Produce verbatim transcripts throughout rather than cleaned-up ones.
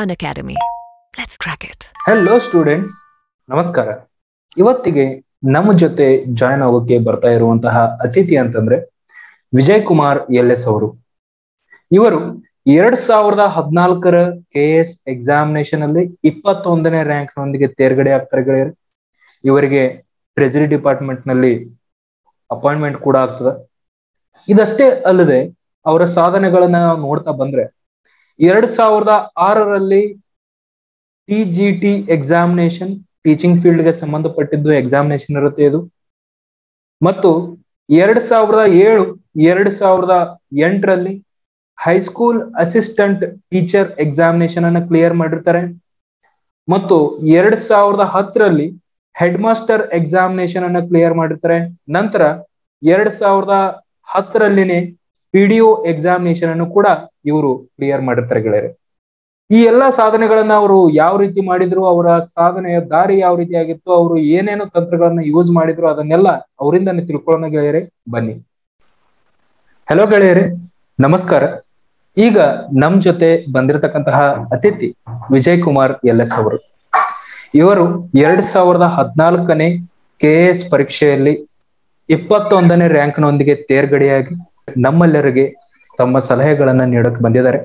an academy. Let's crack it. Hello students. ನಮಸ್ಕಾರ. ಇವತ್ತಿಗೆ ನಮ್ಮ ಜೊತೆ ಜಾಯಿನ್ ಆಗೋಕೆ ಬರ್ತಾ ಇರುವಂತಹ ಅತಿಥಿ ಅಂತಂದ್ರೆ ವಿಜಯ್ ಕುಮಾರ್ ಎಲ್ ಎಸ್ ಅವರು. ಇವರು ಎರಡ್ ಸಾವಿರದ ಹದಿನಾಲ್ಕರ ಕೆ ಎಸ್ ಎಕ್ಸಾಮಿನೇಷನ್ ಅಲ್ಲಿ ಇಪ್ಪತ್ತೊಂದನೇ ರ್ಯಾಂಕ್ ನೊಂದಿಗೆ ತೇರ್ಗಡೆ ಆಗ್ತಾರೆ. ಇವರಿಗೆ ಟ್ರೆಜರಿ ಡಿಪಾರ್ಟ್ಮೆಂಟ್ ನಲ್ಲಿ ಅಪಾಯಿಂಟ್ಮೆಂಟ್ ಕೂಡ ಆಗ್ತದೆ. ಇದಷ್ಟೇ ಅಲ್ಲದೆ ಅವರ ಸಾಧನೆಗಳನ್ನ ನೋಡ್ತಾ ಬಂದ್ರೆ ಎರಡ್ ಸಾವಿರದ ಆರರಲ್ಲಿ T G T examination teaching field ಗೆ ಸಂಬಂಧಪಟ್ಟಿದ್ದು ಎಕ್ಸಾಮಿನೇಷನ್ ಇರುತ್ತೆ ಇದು. ಮತ್ತು ಎರಡ್ ಸಾವಿರದ ಏಳು ಎರಡ್ ಸಾವಿರದ ಎಂಟರಲ್ಲಿ ಹೈಸ್ಕೂಲ್ ಅಸಿಸ್ಟೆಂಟ್ ಟೀಚರ್ ಎಕ್ಸಾಮಿನೇಷನ್ ಅನ್ನ ಕ್ಲಿಯರ್ ಮಾಡಿರ್ತಾರೆ. ಮತ್ತು ಎರಡ್ ಸಾವಿರದ ಹತ್ತರಲ್ಲಿ ಹೆಡ್ ಮಾಸ್ಟರ್ ಎಕ್ಸಾಮಿನೇಷನ್ ಅನ್ನ ಕ್ಲಿಯರ್ ಮಾಡಿರ್ತಾರೆ. ನಂತರ ಎರಡ್ ಸಾವಿರದ ಹತ್ತರಲ್ಲಿನೇ ಪಿ ಡಿ ಒ ಎಕ್ಸಾಮಿನೇಷನ್ ಅನ್ನು ಕೂಡ ಇವರು ಕ್ಲಿಯರ್ ಮಾಡಿರ್ತಾರೆ ಗೆಳೆಯರೆ. ಈ ಎಲ್ಲಾ ಸಾಧನೆಗಳನ್ನ ಅವರು ಯಾವ ರೀತಿ ಮಾಡಿದ್ರು, ಅವರ ಸಾಧನೆಯ ದಾರಿ ಯಾವ ರೀತಿ ಆಗಿತ್ತು, ಅವರು ಏನೇನು ತಂತ್ರಗಳನ್ನ ಯೂಸ್ ಮಾಡಿದ್ರು ಅದನ್ನೆಲ್ಲ ಅವರಿಂದಾನೆ ತಿಳ್ಕೊಳ್ಳೋಣ ಗೆಳೆಯರೆ, ಬನ್ನಿ. ಹಲೋ ಗೆಳೆಯರೆ, ನಮಸ್ಕಾರ. ಈಗ ನಮ್ ಜೊತೆ ಬಂದಿರತಕ್ಕಂತಹ ಅತಿಥಿ ವಿಜಯ್ ಕುಮಾರ್ ಎಲ್ ಎಸ್ ಅವರು. ಇವರು ಎರಡ್ ಸಾವಿರದ ಹದಿನಾಲ್ಕನೇ ಕೆ ಎಸ್ ಪರೀಕ್ಷೆಯಲ್ಲಿ ಇಪ್ಪತ್ತೊಂದನೇ ರ್ಯಾಂಕ್ ನೊಂದಿಗೆ ತೇರ್ಗಡೆಯಾಗಿ ನಮ್ಮೆಲ್ಲರಿಗೆ ತಮ್ಮ ಸಲಹೆಗಳನ್ನ ನೀಡಕ್ ಬಂದಿದ್ದಾರೆ.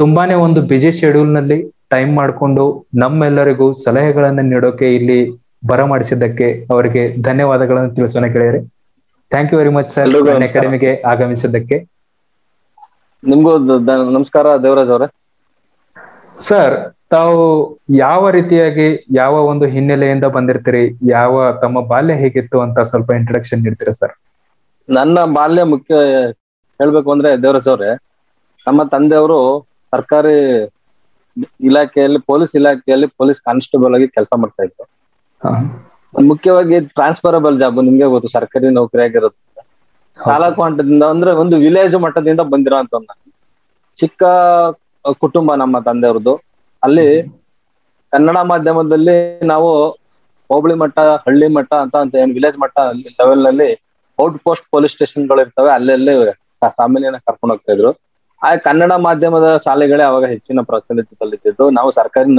ತುಂಬಾನೇ ಒಂದು ಬಿಜಿ ಶೆಡ್ಯೂಲ್ ನಲ್ಲಿ ಟೈಮ್ ಮಾಡಿಕೊಂಡು ನಮ್ಮೆಲ್ಲರಿಗೂ ಸಲಹೆಗಳನ್ನ ನೀಡೋಕೆ ಇಲ್ಲಿ ಬರಮಾಡಿಸಿದ್ದಕ್ಕೆ ಅವರಿಗೆ ಧನ್ಯವಾದಗಳನ್ನು ತಿಳಿಸೋಣ ಗೆಳೆಯರೆ. Thank you very much sir ಅಕಾಡೆಮಿಗೆ ಆಗಮಿಸಿದ್ದಕ್ಕೆ. ನಿಮ್ಗೂ ನಮಸ್ಕಾರ ದೇವರಾಜ್ ಅವರೇ. ಸರ್, ತಾವು ಯಾವ ರೀತಿಯಾಗಿ ಯಾವ ಒಂದು ಹಿನ್ನೆಲೆಯಿಂದ ಬಂದಿರ್ತೀರಿ, ಯಾವ ತಮ್ಮ ಬಾಲ್ಯ ಹೇಗಿತ್ತು ಅಂತ ಸ್ವಲ್ಪ ಇಂಟ್ರಡಕ್ಷನ್ ನೀಡ್ತೀರಾ ಸರ್? ನನ್ನ ಬಾಲ್ಯ ಮುಖ್ಯ ಹೇಳ್ಬೇಕು ಅಂದ್ರೆ ದೇವರಾಜ್ ಅವ್ರೆ, ನಮ್ಮ ತಂದೆಯವರು ಸರ್ಕಾರಿ ಇಲಾಖೆಯಲ್ಲಿ ಪೊಲೀಸ್ ಇಲಾಖೆಯಲ್ಲಿ ಪೊಲೀಸ್ ಕಾನ್ಸ್ಟೇಬಲ್ ಆಗಿ ಕೆಲಸ ಮಾಡ್ತಾ ಇದ್ರು. ಮುಖ್ಯವಾಗಿ ಟ್ರಾನ್ಸ್ಫರಬಲ್ ಜಾಬ್, ನಿಮ್ಗೆ ಗೊತ್ತು, ಸರ್ಕಾರಿ ನೌಕರಿ ಆಗಿರೋದು. ತಾಲೂಕು ಮಟ್ಟದಿಂದ ಅಂದ್ರೆ ಒಂದು ವಿಲೇಜ್ ಮಟ್ಟದಿಂದ ಬಂದಿರೋ ಅಂತ ಚಿಕ್ಕ ಕುಟುಂಬ ನಮ್ಮ ತಂದೆಯವ್ರದ್ದು. ಅಲ್ಲಿ ಕನ್ನಡ ಮಾಧ್ಯಮದಲ್ಲಿ ನಾವು ಹೋಬಳಿ ಮಟ್ಟ, ಹಳ್ಳಿ ಮಟ್ಟ ಅಂತ ಅಂತ ಏನ್ ವಿಲೇಜ್ ಮಟ್ಟ ಲೆವೆಲ್ ನಲ್ಲಿ ಔಟ್ ಪೋಸ್ಟ್ ಪೊಲೀಸ್ ಸ್ಟೇಷನ್ ಗಳು ಇರ್ತವೆ, ಅಲ್ಲೆಲ್ಲೇ ಫ್ಯಾಮಿಲಿಯನ್ನ ಕರ್ಕೊಂಡು ಹೋಗ್ತಾ ಇದ್ರು. ಆ ಕನ್ನಡ ಮಾಧ್ಯಮದ ಶಾಲೆಗಳೇ ಅವಾಗ ಹೆಚ್ಚಿನ ಪ್ರಾಚೀನತೆಯಲ್ಲಿತ್ತು. ನಾವು ಸರ್ಕಾರಿ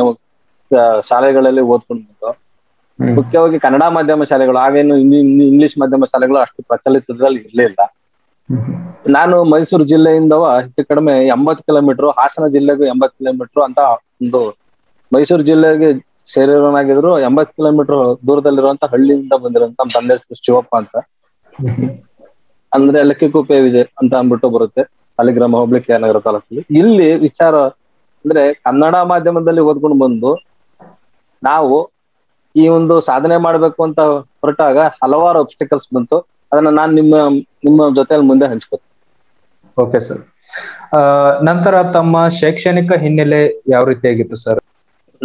ಶಾಲೆಗಳಲ್ಲಿ ಓದ್ಕೊಂಡು ಮುಖ್ಯವಾಗಿ ಕನ್ನಡ ಮಾಧ್ಯಮ ಶಾಲೆಗಳು, ಆಗೇನು ಇಂಗ್ಲಿಷ್ ಮಾಧ್ಯಮ ಶಾಲೆಗಳು ಅಷ್ಟು ಪ್ರಚಲಿತದಲ್ಲಿ ಇರ್ಲಿಲ್ಲ. ನಾನು ಮೈಸೂರು ಜಿಲ್ಲೆಯಿಂದ ಹೆಚ್ಚು ಕಡಿಮೆ ಎಂಬತ್ತು ಕಿಲೋಮೀಟರ್, ಹಾಸನ ಜಿಲ್ಲೆಗೂ ಎಂಬತ್ತು ಕಿಲೋಮೀಟರ್ ಅಂತ ಒಂದು ಮೈಸೂರು ಜಿಲ್ಲೆಗೆ ಸೇರಿರೋನಾಗಿದ್ರು. ಎಂಬತ್ತು ಕಿಲೋಮೀಟರ್ ದೂರದಲ್ಲಿರುವಂತ ಹಳ್ಳಿಯಿಂದ ಬಂದಿರುವಂತ ನಮ್ಮ ತಂದೆ ಶಿವಪ್ಪ ಅಂತ, ಅಂದ್ರೆ ಲಕ್ಕಿಕುಪ್ಪೆ ವಿಜಯ್ ಅಂತ ಅಂದ್ಬಿಟ್ಟು ಬರುತ್ತೆ, ಅಲ್ಲಿ ಗ್ರಾಮ, ಹೋಬಳಿ ಕೆ ಆರ್ ನಗರ ತಾಲೂಕಲ್ಲಿ. ಇಲ್ಲಿ ವಿಚಾರ ಅಂದ್ರೆ ಕನ್ನಡ ಮಾಧ್ಯಮದಲ್ಲಿ ಓದ್ಕೊಂಡು ಬಂದು ನಾವು ಈ ಒಂದು ಸಾಧನೆ ಮಾಡ್ಬೇಕು ಅಂತ ಹೊರಟಾಗ ಹಲವಾರು ಆಬ್ಸ್ಟಿಕಲ್ಸ್ ಬಂತು. ಅದನ್ನ ನಾನು ನಿಮ್ಮ ನಿಮ್ಮ ಜೊತೆ ಮುಂದೆ ಹಂಚ್ಕೊತೀನಿ. Okay sir. ಆ ನಂತರ ತಮ್ಮ ಶೈಕ್ಷಣಿಕ ಹಿನ್ನೆಲೆ ಯಾವ ರೀತಿಯಾಗಿತ್ತು ಸರ್?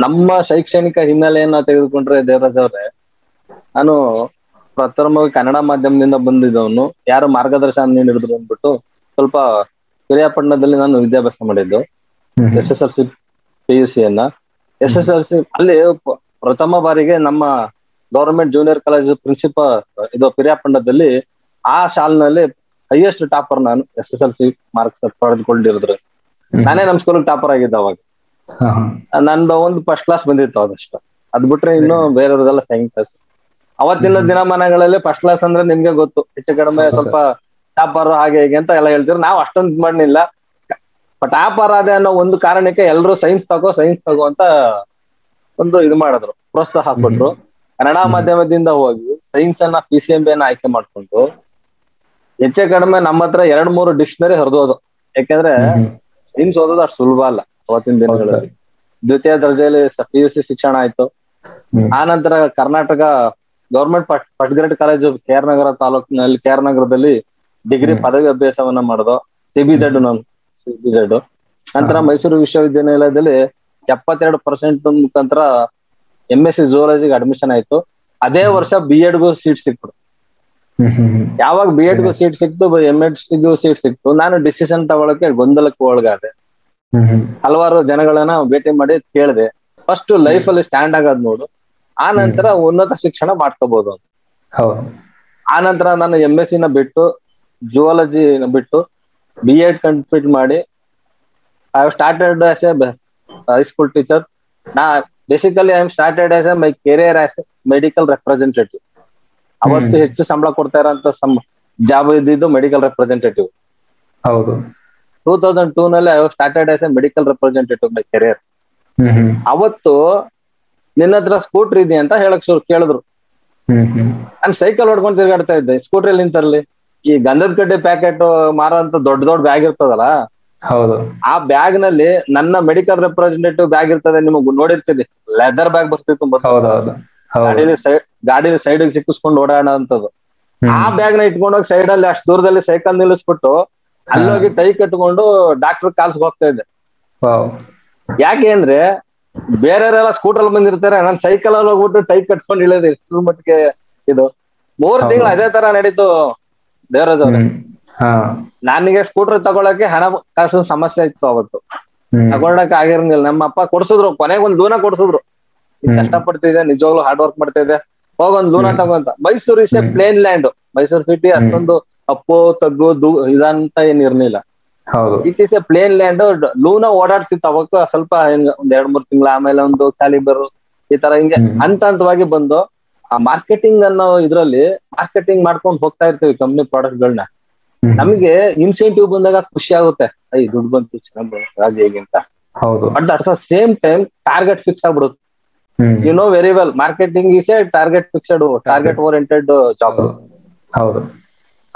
ನಮ್ಮ ಶೈಕ್ಷಣಿಕ ಹಿನ್ನೆಲೆಯನ್ನ ತೆಗೆದುಕೊಂಡ್ರೆ ದೇವರಾಜ್ ಅವ್ರೆ, ನಾನು ಪ್ರಥಮವಾಗಿ ಕನ್ನಡ ಮಾಧ್ಯಮದಿಂದ ಬಂದಿದ್ದವನು. ಯಾರು ಮಾರ್ಗದರ್ಶನ ನೀಡಿದ್ರು ಅಂದ್ಬಿಟ್ಟು ಸ್ವಲ್ಪ ಪಿರಿಯಾಪಟ್ಟಣದಲ್ಲಿ ನಾನು ವಿದ್ಯಾಭ್ಯಾಸ ಮಾಡಿದ್ದು, S S R C P U ಸಿಯನ್ನ. ಎಸ್ ಎಸ್ ಆರ್ ಸಿ ಅಲ್ಲಿ ಪ್ರಥಮ ಬಾರಿಗೆ ನಮ್ಮ ಗವರ್ಮೆಂಟ್ ಜೂನಿಯರ್ ಕಾಲೇಜ್ ಪ್ರಿನ್ಸಿಪಲ್ ಇದು ಪಿರಿಯಾಪಟ್ಟಣದಲ್ಲಿ, ಆ ಶಾಲೆನಲ್ಲಿ ಹೈಯೆಸ್ಟ್ ಟಾಪರ್ ನಾನು, S S R C marks ಪಡೆದುಕೊಂಡಿರೋದ್ರೆ. ನಾನೇ ನಮ್ ಸ್ಕೂಲ್ ಟಾಪರ್ ಆಗಿದ್ದ ಅವಾಗ. ನಂದು ಒಂದು ಫಸ್ಟ್ ಕ್ಲಾಸ್ ಬಂದಿತ್ತು ಅದಷ್ಟು, ಅದ್ ಬಿಟ್ರೆ ಇನ್ನು ಬೇರೆಯವ್ರದೆಲ್ಲ ಸೆಕೆಂಡ್ ಕ್ಲಾಸ್. ಅವತ್ತಿನ ದಿನಮಾನಗಳಲ್ಲಿ ಫಸ್ಟ್ ಕ್ಲಾಸ್ ಅಂದ್ರೆ ನಿಮ್ಗೆ ಗೊತ್ತು, ಹೆಚ್ಚು ಕಡಿಮೆ ಸ್ವಲ್ಪ ಟಾಪರ್ ಹಾಗೆ ಹೇಗೆ ಅಂತ ಎಲ್ಲ ಹೇಳ್ತಿದ್ರು. ನಾವು ಅಷ್ಟೊಂದು ಮಾಡ್ಲಿಲ್ಲ. ಟಾಪರ್ ಆದ ಅನ್ನೋ ಒಂದು ಕಾರಣಕ್ಕೆ ಎಲ್ಲರೂ ಸೈನ್ಸ್ ತಗೋ ಸೈನ್ಸ್ ತಗೋ ಅಂತ ಒಂದು ಇದು ಮಾಡಿದ್ರು, ಪ್ರೋತ್ಸಾಹ ಕೊಟ್ರು. ಕನ್ನಡ ಮಾಧ್ಯಮದಿಂದ ಹೋಗಿ ಸೈನ್ಸ್ ಅನ್ನ ಪಿ ಸಿ ಎಂ ಬಿ ಅನ್ನ ಆಯ್ಕೆ ಮಾಡ್ಕೊಂಡು ಹೆಚ್ಚು ಕಡಿಮೆ ನಮ್ಮ ಹತ್ರ ಎರಡ್ ಮೂರು ಡಿಕ್ಷನರಿ ಹರಿದೋದು. ಯಾಕೆಂದ್ರೆ ಸೈನ್ಸ್ ಓದೋದು ಅಷ್ಟು ಸುಲಭ ಅಲ್ಲ ಅವತ್ತಿನ ದಿನಗಳಲ್ಲಿ. ದ್ವಿತೀಯ ದರ್ಜೆಯಲ್ಲಿ ಪಿ ಯು ಸಿ ಶಿಕ್ಷಣ ಆಯ್ತು. ಆ ನಂತರ Karnataka government first grade college K R Nagar ತಾಲೂಕಿನಲ್ಲಿ, ಕೆ ಆರ್ ನಗರದಲ್ಲಿ ಡಿಗ್ರಿ ಪದವಿ ಅಭ್ಯಾಸವನ್ನ ಮಾಡೋದು, ಸಿಬಿಜೆಡ್ ನಾನು ಸಿಬಿಜೆಡ್. ನಂತರ ಮೈಸೂರು ವಿಶ್ವವಿದ್ಯಾನಿಲಯದಲ್ಲಿ ಎಪ್ಪತ್ತೆರಡು ಪರ್ಸೆಂಟ್ ಮುಖಾಂತರ ಎಂ ಎಸ್ ಸಿ ಜಿಯೋಲಜಿಗೆ ಅಡ್ಮಿಷನ್ ಆಯ್ತು. ಅದೇ ವರ್ಷ ಬಿ ಎಡ್ಗೂ ಸೀಟ್ ಸಿಕ್ತು. ಯಾವಾಗ ಬಿ ಎಡ್ಗೂ ಸೀಟ್ ಸಿಕ್ತು, ಎಂ ಎಡ್ ಸಿಗೂ ಸೀಟ್ ಸಿಕ್ತು. ನಾನು ಡಿಸಿಷನ್ ತಗೊಳಕ್ಕೆ ಗೊಂದಲಕ್ಕೆ ಒಳಗಾದೆ. ಹಲವಾರು ಜನಗಳನ್ನ ಭೇಟಿ ಮಾಡಿ ಕೇಳಿದೆ, ಫಸ್ಟ್ ಲೈಫ್ ಅಲ್ಲಿ ಸ್ಟ್ಯಾಂಡ್ ಆಗೋದ್ ನೋಡು, ಆ ನಂತರ ಉನ್ನತ ಶಿಕ್ಷಣ ಮಾಡ್ಕೋಬಹುದು ಅಂತ. ಆ ನಂತರ ನಾನು ಎಂ ಎಸ್ ಸಿನ ಬಿಟ್ಟು ಜಿಯೋಲಜಿ ಬಿಟ್ಟು ಬಿ ಎಡ್ ಕಂಪ್ಲೀಟ್ ಮಾಡಿ I have started as a high school teacher. Now, basically, I am started as a my career as a medical representative. Avattu ಹೆಚ್ಚು ಸಂಬಳ ಕೊಡ್ತಾ ಇರಂತ ಜಾಬ್ ಇದ್ದಿದ್ದು ಮೆಡಿಕಲ್ ರೆಪ್ರೆಸೆಂಟೇಟಿವ್. ಹೌದು. two thousand two ನಲ್ಲಿ I was started as a medical representative my career. ಅವತ್ತು ನಿನ್ನತ್ರ scooter ಇದೆ ಅಂತ ಹೇಳಕ್ ಶುರು ಕೇಳಿದ್ರು. ನಾನು ಸೈಕಲ್ ಹೊಡ್ಕೊಂಡು ತಿರ್ಗಾಡ್ತಾ ಇದ್ದೆ, ಸ್ಕೂಟರ್ ಅಲ್ಲಿ ನಿಂತರಲ್ಲಿ ಈ ಗಂಧದ ಕಡ್ಡಿ ಪ್ಯಾಕೆಟ್ ಮಾರೋಂತ ದೊಡ್ಡ ದೊಡ್ಡ ಬ್ಯಾಗ್ ಇರ್ತದಲ್ಲ, ಹೌದು, ಆ ಬ್ಯಾಗ್ ನಲ್ಲಿ ನನ್ನ ಮೆಡಿಕಲ್ ರೆಪ್ರೆಸೆಂಟೇಟಿವ್ ಬ್ಯಾಗ್ ಇರ್ತದೆ, ನಿಮಗೆ ನೋಡಿರ್ತೀರಿ, ಲೆದರ್ ಬ್ಯಾಗ್ ಬರ್ತಿತ್ತು, ಗಾಡಿಲಿ ಸೈಡ್ ಗಾಡಿಲಿ ಸೈಡ್ ಸಿಕ್ಕಿಸ್ಕೊಂಡು ಓಡಾಡೋ ಅಂತದ್ದು. ಆ ಬ್ಯಾಗ್ ನ ಇಟ್ಕೊಂಡೋಗಿ ಸೈಡ್ ಅಲ್ಲಿ ಅಷ್ಟು ದೂರದಲ್ಲಿ ಸೈಕಲ್ ನಿಲ್ಲಿಸ್ಬಿಟ್ಟು ಅಲ್ಲೋಗಿ ಕೈ ಕಟ್ಕೊಂಡು ಡಾಕ್ಟರ್ ಕಾಲ್ಸ್ಗೆ ಹೋಗ್ತಾ ಇದ್ದೆ. ಯಾಕೆ ಅಂದ್ರೆ ಬೇರೆಯವರೆಲ್ಲ ಸ್ಕೂಟರ್ ಅಲ್ಲಿ ಬಂದಿರ್ತಾರೆ, ನಾನು ಸೈಕಲ್ ಅಲ್ಲಿ ಹೋಗ್ಬಿಟ್ಟು ಟೈ ಕಟ್ಕೊಂಡು ಇಳಿಯೋದು ಎಷ್ಟು ಮಟ್ಟಿಗೆ ಇದು. ಮೂರ್ ತಿಂಗಳು ಅದೇ ತರ ನಡೀತು ದೇವರಾಜ್ ಅವ್ರೆ. ನನಗೆ ಸ್ಕೂಟರ್ ತಗೊಳಕ್ಕೆ ಹಣ ಕಾಸು ಸಮಸ್ಯೆ ಇತ್ತು, ಅವತ್ತು ತಗೊಳಕ್ ಆಗಿರಂಗಿಲ್ಲ. ನಮ್ಮ ಅಪ್ಪ ಕೊಡ್ಸಿದ್ರು, ಕೊನೆಗೆ ಒಂದ್ ಲೂನ ಕೊಡ್ಸಿದ್ರು, ಕಷ್ಟಪಡ್ತಿದೆ ನಿಜವಾಗ್ಲೂ ಹಾರ್ಡ್ ವರ್ಕ್ ಮಾಡ್ತಾ ಇದೆ, ಹೋಗ ಒಂದ್ ಲೂನ ತಗೊಂತ. Mysuru is a plain land, Mysuru city ಅಷ್ಟೊಂದು ಅಪ್ಪು ತಗ್ಗು ಇದಂತ ಏನ್ ಇರ್ಲಿಲ್ಲ, it is a plain land. Luna ಓಡಾಡ್ತಿತ್ತು ಅವಾಗ ಸ್ವಲ್ಪ, ಒಂದ್ ಎರಡ್ ಮೂರ್ ತಿಂಗಳ, ಆಮೇಲೆ ಒಂದು ಕ್ಯಾಲಿಬರ್ ಈ ತರ ಹಿಂಗೆ ಹಂತ ಹಂತವಾಗಿ ಬಂದು ಆ ಮಾರ್ಕೆಟಿಂಗ್ ಅನ್ನೋ ಇದ್ರಲ್ಲಿ ಮಾರ್ಕೆಟಿಂಗ್ ಮಾಡ್ಕೊಂಡು ಹೋಗ್ತಾ ಇರ್ತೀವಿ ಕಂಪ್ನಿ ಪ್ರಾಡಕ್ಟ್ ಗಳನ್ನ. ನಮ್ಗೆ ಇನ್ಸೆಂಟಿವ್ ಬಂದಾಗ ಖುಷಿ ಆಗುತ್ತೆ, ಐ ದುಡ್ಡು ಬಂತು ಚೆನ್ನಾಗಿ ಹೇಗಿಂತ. But at the same time target fix ಆಗ್ಬಿಡುತ್ತೆ. You know very well, marketing is a target fixed, target oriented job.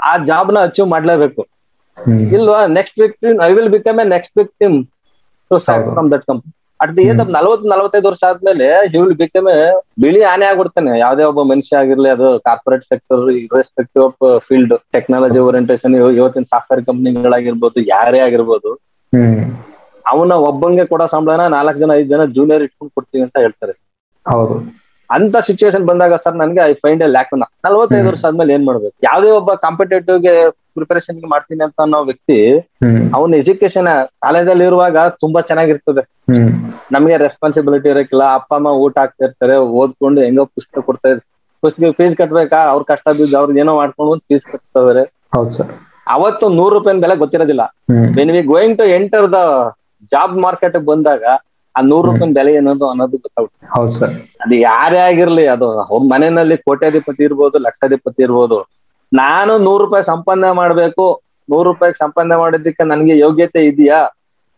ಆ ಜಾಬ್ ನ ಅಚೀವ್ ಮಾಡ್ಲೇಬೇಕು, ಇಲ್ವಾ next victim I will become a next victim to serve from that company. At the age of ನಲ್ವತ್ತು ನಲ್ವತ್ತೈದು ವರ್ಷ ಆದ್ಮೇಲೆ ಹಿ will become A ಬಿಳಿ ಆನೆ ಆಗ್ಬಿಡ್ತಾನೆ ಯಾವ್ದೇ ಒಬ್ಬ ಮನುಷ್ಯ ಆಗಿರ್ಲಿ. ಅದು corporate sector, irrespective of field, technology orientation, ಇವತ್ತಿನ ಸಾಫ್ಟ್ವೇರ್ ಕಂಪ್ನಿಗಳಾಗಿರ್ಬೋದು, ಯಾರೇ ಆಗಿರ್ಬೋದು, ಅವನ ಒಬ್ಬಂಗೆ ಕೊಡೋ ಸಂಬಳನ ನಾಲ್ಕು ಜನ ಐದು ಜನ ಜೂನಿಯರ್ ಇಟ್ಕೊಂಡು ಕೊಡ್ತೀವಿ ಅಂತ ಹೇಳ್ತಾರೆ. ಹೌದು, ಅಂತ ಸಿಚುವೇಶನ್ ಬಂದಾಗ ಸರ್ ನನ್ಗೆ ಐ ಫೈಂಡ್ ಎ ಲ್ಯಾಕ್. ನಲ್ವತ್ತೈದು ವರ್ಷ ಆದ್ಮೇಲೆ ಏನ್ ಮಾಡ್ಬೇಕು? ಯಾವ್ದೇ ಒಬ್ಬ ಕಾಂಪಿಟೇಟಿವ್ ಗೆ ಪ್ರಿಪರೇಷನ್ ಮಾಡ್ತೀನಿ ಅಂತ ಅನ್ನೋ ವ್ಯಕ್ತಿ ಅವನ ಎಜುಕೇಶನ್ ಕಾಲೇಜಲ್ಲಿ ಇರುವಾಗ ತುಂಬಾ ಚೆನ್ನಾಗಿರ್ತದೆ. ನಮ್ಗೆ ರೆಸ್ಪಾನ್ಸಿಬಿಲಿಟಿ ಇರಕ್ಕಿಲ್ಲ, ಅಪ್ಪ ಅಮ್ಮ ಊಟ ಆಗ್ತಾ ಇರ್ತಾರೆ, ಓದ್ಕೊಂಡು ಹೆಂಗೋ ಪುಸ್ತಕ ಕೊಡ್ತಾ ಇದ್ದಾರೆ, ಪುಸ್ತಕ ಫೀಸ್ ಕಟ್ಬೇಕಾ, ಅವ್ರ ಕಷ್ಟ ಬಿದ್ದು ಅವ್ರದ್ದು ಏನೋ ಮಾಡ್ಕೊಂಡು ಫೀಸ್ ಕಟ್ತಾರೆ. ಅವತ್ತು ನೂರು ರೂಪಾಯಿ ಬೆಲೆ ಗೊತ್ತಿರೋದಿಲ್ಲ. When we going to enter the job market ಬಂದಾಗ ಆ ನೂರು ರೂಪಾಯಿ ಬೆಲೆ ಏನದು ಅನ್ನೋದು ಗೊತ್ತಾಗುತ್ತೆ. ಅದು ಯಾರೇ ಆಗಿರ್ಲಿ, ಅದು ಅವ್ರ ಮನೆಯಲ್ಲಿ ಕೋಟ್ಯಾಧಿಪತಿ ಇರ್ಬೋದು, ಲಕ್ಷಾಧಿಪತಿ ಇರ್ಬೋದು, ನಾನು ನೂರು ರೂಪಾಯಿ ಸಂಪಾದನೆ ಮಾಡ್ಬೇಕು, ನೂರು ರೂಪಾಯಿ ಸಂಪಾದನೆ ಮಾಡಿದ್ದಕ್ಕೆ ನನ್ಗೆ ಯೋಗ್ಯತೆ ಇದೆಯಾ,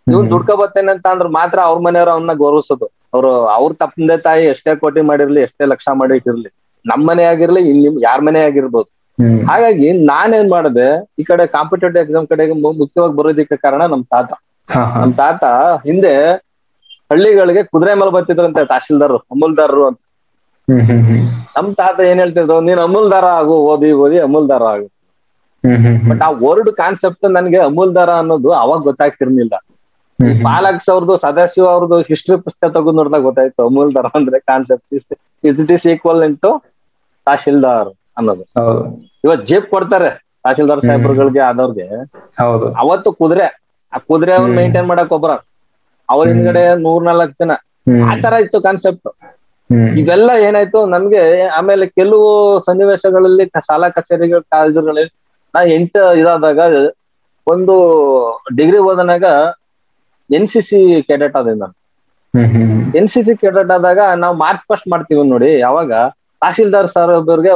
ನೀವು ದುಡ್ಕೊಬತ್ತೇನೆ ಅಂತ ಅಂದ್ರೆ ಮಾತ್ರ ಅವ್ರ ಮನೆಯವ್ರು ಅವನ್ನ ಗೌರವಿಸೋದು. ಅವ್ರು ಅವ್ರ ತಂದೆ ತಾಯಿ ಎಷ್ಟೇ ಕೋಟಿ ಮಾಡಿರ್ಲಿ, ಎಷ್ಟೇ ಲಕ್ಷ ಮಾಡಿಟ್ಟಿರ್ಲಿ, ನಮ್ ಮನೆ ಆಗಿರ್ಲಿ, ಇಲ್ಲಿ ಯಾರ ಮನೆ ಆಗಿರ್ಬೋದು. ಹಾಗಾಗಿ ನಾನೇನ್ ಮಾಡಿದೆ, ಈ ಕಡೆ ಕಾಂಪಿಟೇಟಿವ್ ಎಕ್ಸಾಮ್ ಕಡೆಗೆ ಮುಖ್ಯವಾಗಿ ಬರೋದಿಕ್ಕೆ ಕಾರಣ ನಮ್ ತಾತ. ನಮ್ ತಾತ ಹಿಂದೆ ಹಳ್ಳಿಗಳಿಗೆ ಕುದುರೆ ಮೇಲೆ ಬರ್ತಿದ್ರಂತೆ ತಹಶೀಲ್ದಾರ್, ಅಮೂಲ್ದಾರರು ಅಂತ. ನಮ್ ತಾತ ಏನ್ ಹೇಳ್ತಿದ್ರು, ನೀನ್ ಅಮೂಲ್ದಾರ ಆಗು, ಓದಿ ಓದಿ ಅಮೂಲ್ದಾರ ಆಗು. ಬಟ್ ಆ ವರ್ಡ್ ಕಾನ್ಸೆಪ್ಟ್ ನನ್ಗೆ ಅಮೂಲ್ದಾರ ಅನ್ನೋದು ಅವಾಗ ಗೊತ್ತಾಗ್ತಿರ್ಲಿಲ್ಲ. ಪಾಲಕ್ಸ್ ಅವ್ರದ್ದು, ಸದಾಶಿವ ಅವ್ರದ್ದು ಹಿಸ್ಟ್ರಿ ಪುಸ್ತಕ ತಗೊಂಡ್ ನೋಡಿದಾಗ ಗೊತ್ತಾಯ್ತು, ಅಮೂಲ್ದಾರ ಅಂದ್ರೆ concept it is equal to tahsildar ಅನ್ನೋದು. ಇವತ್ತು ಜೀಪ್ ಕೊಡ್ತಾರೆ ತಹಶೀಲ್ದಾರ್ ಸಾಹೇಬ್ರುಗಳಿಗೆ ಆದವ್ರಿಗೆ, ಅವತ್ತು ಕುದುರೆ, ಆ ಕುದುರೆ ಅವ್ರು ಮೇಂಟೈನ್ ಮಾಡಕ್ ಒಬ್ಬರ, ಅವ್ರ ಹಿಂದ್ಗಡೆ ನೂರ್ ನಾಲ್ಕು ಜನ, ಆತರ ಇತ್ತು ಕಾನ್ಸೆಪ್ಟ್. ಇವೆಲ್ಲ ಏನಾಯ್ತು ನಮ್ಗೆ ಆಮೇಲೆ ಕೆಲವು ಸನ್ನಿವೇಶಗಳಲ್ಲಿ, ಶಾಲಾ ಕಚೇರಿಗಳ ಕಾಲೇಜುಗಳಲ್ಲಿ ನಾ ಎಂಟ ಇದಾದಾಗ ಒಂದು ಡಿಗ್ರಿ ಓದನಾಗ ಎನ್ ಸಿ ಸಿ ಕೆಡೆಟ್ ಆದ. ನಾನು ಎನ್ ಸಿ ಸಿ ಕೆಡೆಟ್ ಆದಾಗ ನಾವು ಮಾರ್ಚ್ ಫಸ್ಟ್ ಮಾಡ್ತೀವಿ ನೋಡಿ, ಯಾವಾಗ ತಹಶೀಲ್ದಾರ್ ಸರ್ ಒಬ್ಬರಿಗೆ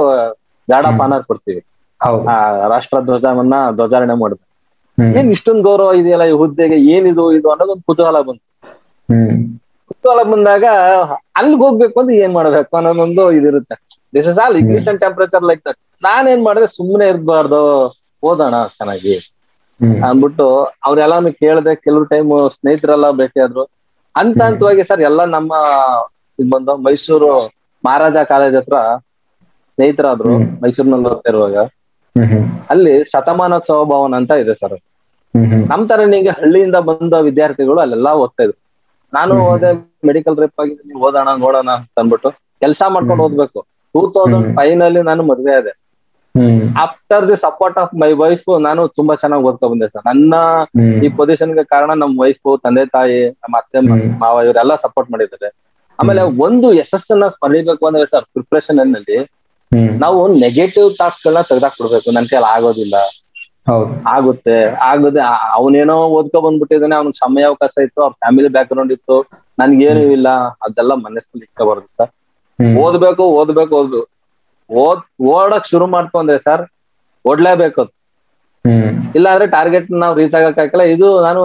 ಗಾರ್ಡ್ ಆಫ್ ಆನರ್ ಕೊಡ್ತೀವಿ, ರಾಷ್ಟ್ರ ಧ್ವಜವನ್ನ ಧ್ವಜಾರಣೆ ಮಾಡಿದ್ವಿ. ಏನ್ ಇಷ್ಟೊಂದು ಗೌರವ ಇದೆಯಲ್ಲ ಈ ಹುದ್ದೆಗೆ, ಏನಿದು ಇದು ಅನ್ನೋದೊಂದು ಕುತೂಹಲ ಬಂತು. ಕುತೂಹಲ ಬಂದಾಗ ಅಲ್ಲಿಗೆ ಹೋಗ್ಬೇಕು ಅಂದ್ರೆ ಏನ್ ಮಾಡ್ಬೇಕು ಅನ್ನೋದೊಂದು ಇದಿರುತ್ತೆ. This is all ignition temperature like that. ನಾನೇನ್ ಮಾಡಿದೆ, ಸುಮ್ಮನೆ ಇರ್ಬಾರ್ದು, ಓದೋಣ ಚೆನ್ನಾಗಿ ಅಂದ್ಬಿಟ್ಟು ಅವ್ರೆಲ್ಲಾನು ಕೇಳ್ದೆ. ಕೆಲವು ಟೈಮ್ ಸ್ನೇಹಿತರೆಲ್ಲ ಭೇಟಿಯಾದ್ರು. ಹಂತ ಹಂತವಾಗಿ ಸರ್ ಎಲ್ಲ ನಮ್ಮ ಇದ್ ಬಂದು ಮೈಸೂರು ಮಹಾರಾಜ ಕಾಲೇಜ್ ಹತ್ರ ಸ್ನೇಹಿತರಾದ್ರು. ಮೈಸೂರಿನಲ್ಲಿ ಓದ್ತಾ ಇರುವಾಗ ಅಲ್ಲಿ ಶತಮಾನೋತ್ಸವ ಭವನ ಅಂತ ಇದೆ ಸರ್. ನಮ್ ತರ ನಿಂಗೆ ಹಳ್ಳಿಯಿಂದ ಬಂದ ವಿದ್ಯಾರ್ಥಿಗಳು ಅಲ್ಲೆಲ್ಲಾ ಓದ್ತಾ ಇದ್ರು. ನಾನು ಓದೇ ಮೆಡಿಕಲ್ ರೆಪ್ ಆಗಿದ್ದೀನಿ, ಓದೋಣ ನೋಡೋಣ ಅಂತ ಅಂದ್ಬಿಟ್ಟು ಕೆಲಸ ಮಾಡ್ಕೊಂಡು ಓದ್ಬೇಕು. ಟೂ ತೌಸಂಡ್ ಫೈವ್ ನಲ್ಲಿ ನಾನು ಮದ್ವೆ ಆದೆ. After the support of my wife ನಾನು ತುಂಬಾ ಚೆನ್ನಾಗಿ ಓದ್ತಾ ಬಂದೆ ಸರ್. ನನ್ನ ಈ ಪೊಸಿಷನ್ಗೆ ಕಾರಣ ನಮ್ ವೈಫ್, ತಂದೆ ತಾಯಿ, ನಮ್ಮ ಅತ್ತೆ ಮಾವ ಇವರೆಲ್ಲ ಸಪೋರ್ಟ್ ಮಾಡಿದ್ದಾರೆ. ಆಮೇಲೆ ಒಂದು ಯಶಸ್ಸನ್ನ ಪಡೀಬೇಕು ಅಂದ್ರೆ ಸರ್, ಪ್ರಿಪ್ರೇಷನ್ ನಲ್ಲಿ ನಾವು ನೆಗೆಟಿವ್ ಥಾಟ್ಸ್ ಗಳನ್ನ ತೆಗೆದಾಕ್ ಬಿಡ್ಬೇಕು. ನನ್ ಕೈಲಿ ಆಗೋದಿಲ್ಲ, ಆಗುತ್ತೆ ಆಗುತ್ತೆ ಅವನೇನೋ ಓದ್ಕೊ ಬಂದ್ಬಿಟ್ಟಿದ್ದಾನೆ, ಅವ್ನ ಸಮಯಾವಕಾಶ ಇತ್ತು, ಅವ್ರ ಫ್ಯಾಮಿಲಿ ಬ್ಯಾಕ್ ಗ್ರೌಂಡ್ ಇತ್ತು, ನನ್ಗೇನು ಇಲ್ಲ, ಅದೆಲ್ಲ ಮನಸ್ಸಲ್ಲಿ ಇಟ್ಕೋಬಾರ್ದು ಸರ್. ಓದ್ಬೇಕು ಓದ್ಬೇಕು ಓದ್ ಓದ್ ಓಡಕ್ ಶುರು ಮಾಡ್ಕೊಂಡ್ರೆ ಸರ್ ಓಡ್ಲೇಬೇಕು, ಇಲ್ಲಾಂದ್ರೆ ಟಾರ್ಗೆಟ್ ನಾವ್ ರೀಚ್ ಆಗಕ್ ಹಾಕಿಲ್ಲ. ಇದು ನಾನು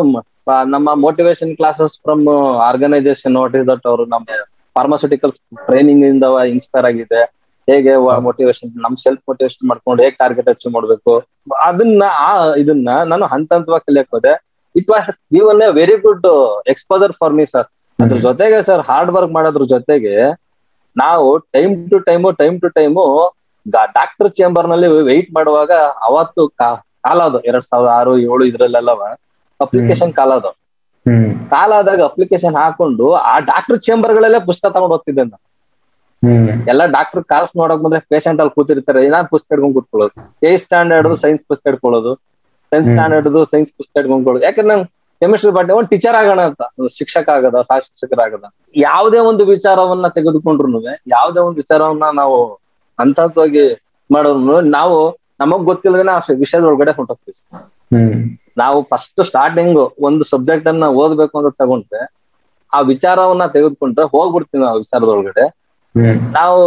ನಮ್ಮ motivation classes from organisation what is that ಅವರು ನಮ್ಮ ಫಾರ್ಮಾಸ್ಯೂಟಿಕಲ್ ಟ್ರೈನಿಂಗ್ ಇಂದ ಇನ್ಸ್ಪೈರ್ ಆಗಿದೆ, ಹೇಗೆ ಮೋಟಿವೇಶನ್ ನಮ್ ಸೆಲ್ಫ್ ಮೋಟಿವೇಶನ್ ಮಾಡ್ಕೊಂಡು ಹೇಗೆ ಟಾರ್ಗೆಟ್ ಅಚೀವ್ ಮಾಡ್ಬೇಕು ಅದನ್ನ ಇದನ್ನ ನಾನು ಹಂತ ಹಂತವಾಗಿ ಕಲಿಯಕ್ ಹೋದೆ. It was given a very good exposure for me sir. ಅದ್ರ ಜೊತೆಗೆ ಸರ್ ಹಾರ್ಡ್ ವರ್ಕ್ ಮಾಡೋದ್ರ ಜೊತೆಗೆ ನಾವು time to time time to time doctor chamber ನಲ್ಲಿ ವೆಯ್ಟ್ ಮಾಡುವಾಗ ಅವತ್ತು ಕಾಲ ಅದು ಎರಡ್ ಸಾವಿರದ ಆರು ಏಳು ಇದ್ರಲ್ಲೆಲ್ಲವ ಅಪ್ಲಿಕೇಶನ್ ಕಾಲ ಅದು ಕಾಲ ಆದಾಗ ಅಪ್ಲಿಕೇಶನ್ ಹಾಕೊಂಡು ಆ ಡಾಕ್ಟರ್ ಚೇಂಬರ್ ಗಳಲ್ಲೇ ಪುಸ್ತಕ ತಗೊಂಡ್ ಹೋಗ್ತಿದ್ದೆ ನಾನು. ಎಲ್ಲ ಡಾಕ್ಟರ್ ಕಾಸ್ ನೋಡಕ್ ಬಂದ್ರೆ ಪೇಷಂಟ್ ಅಲ್ಲಿ ಕೂತಿರ್ತಾರೆ, ನಾನ್ ಪುಸ್ತಕ ಹಿಡ್ಕೊಂಡ್ ಕೂತ್ಕೊಳ್ಳೋದು, ಏತ್ ಸ್ಟ್ಯಾಂಡರ್ಡ್ ಸೈನ್ಸ್ ಪುಸ್ತಕ ಹಿಡ್ಕೊಳ್ಳೋದು, ಟೆಂತ್ ಸ್ಟ್ಯಾಂಡರ್ಡ್ ಸೈನ್ಸ್ ಪುಸ್ತಕ ಹಿಡ್ಕೊಂಡ್ಕೊಳ್ಳೋದು. ಯಾಕಂದ್ರೆ ನಂಗೆ ಕೆಮಿಸ್ಟ್ರಿ ಬಗ್ಗೆ ಒಂದು ಟೀಚರ್ ಆಗೋಣ ಅಂತ, ಒಂದು ಶಿಕ್ಷಕ ಆಗದ ಸಹ ಶಿಕ್ಷಕರಾಗದ ಯಾವುದೇ ಒಂದು ವಿಚಾರವನ್ನ ತೆಗೆದುಕೊಂಡ್ರು ಯಾವುದೇ ಒಂದು ವಿಚಾರವನ್ನ ನಾವು ಹಂತವಾಗಿ ಮಾಡೋರು ನಾವು ನಮಗ್ ಗೊತ್ತಿಲ್ಲದೇನೆ ಆ ವಿಷಯದ ಒಳಗಡೆ ಹೊಂಟೋಗ್ತೀವಿ. ನಾವು ಫಸ್ಟ್ ಸ್ಟಾರ್ಟಿಂಗ್ ಒಂದು ಸಬ್ಜೆಕ್ಟ್ ಅನ್ನ ಓದ್ಬೇಕು ಅಂತ ತಗೊಂಡ್ರೆ ಆ ವಿಚಾರವನ್ನ ತೆಗೆದುಕೊಂಡ್ರೆ ಹೋಗ್ಬಿಡ್ತೀವಿ ನಾವು ವಿಚಾರದೊಳಗಡೆ. ನಾವು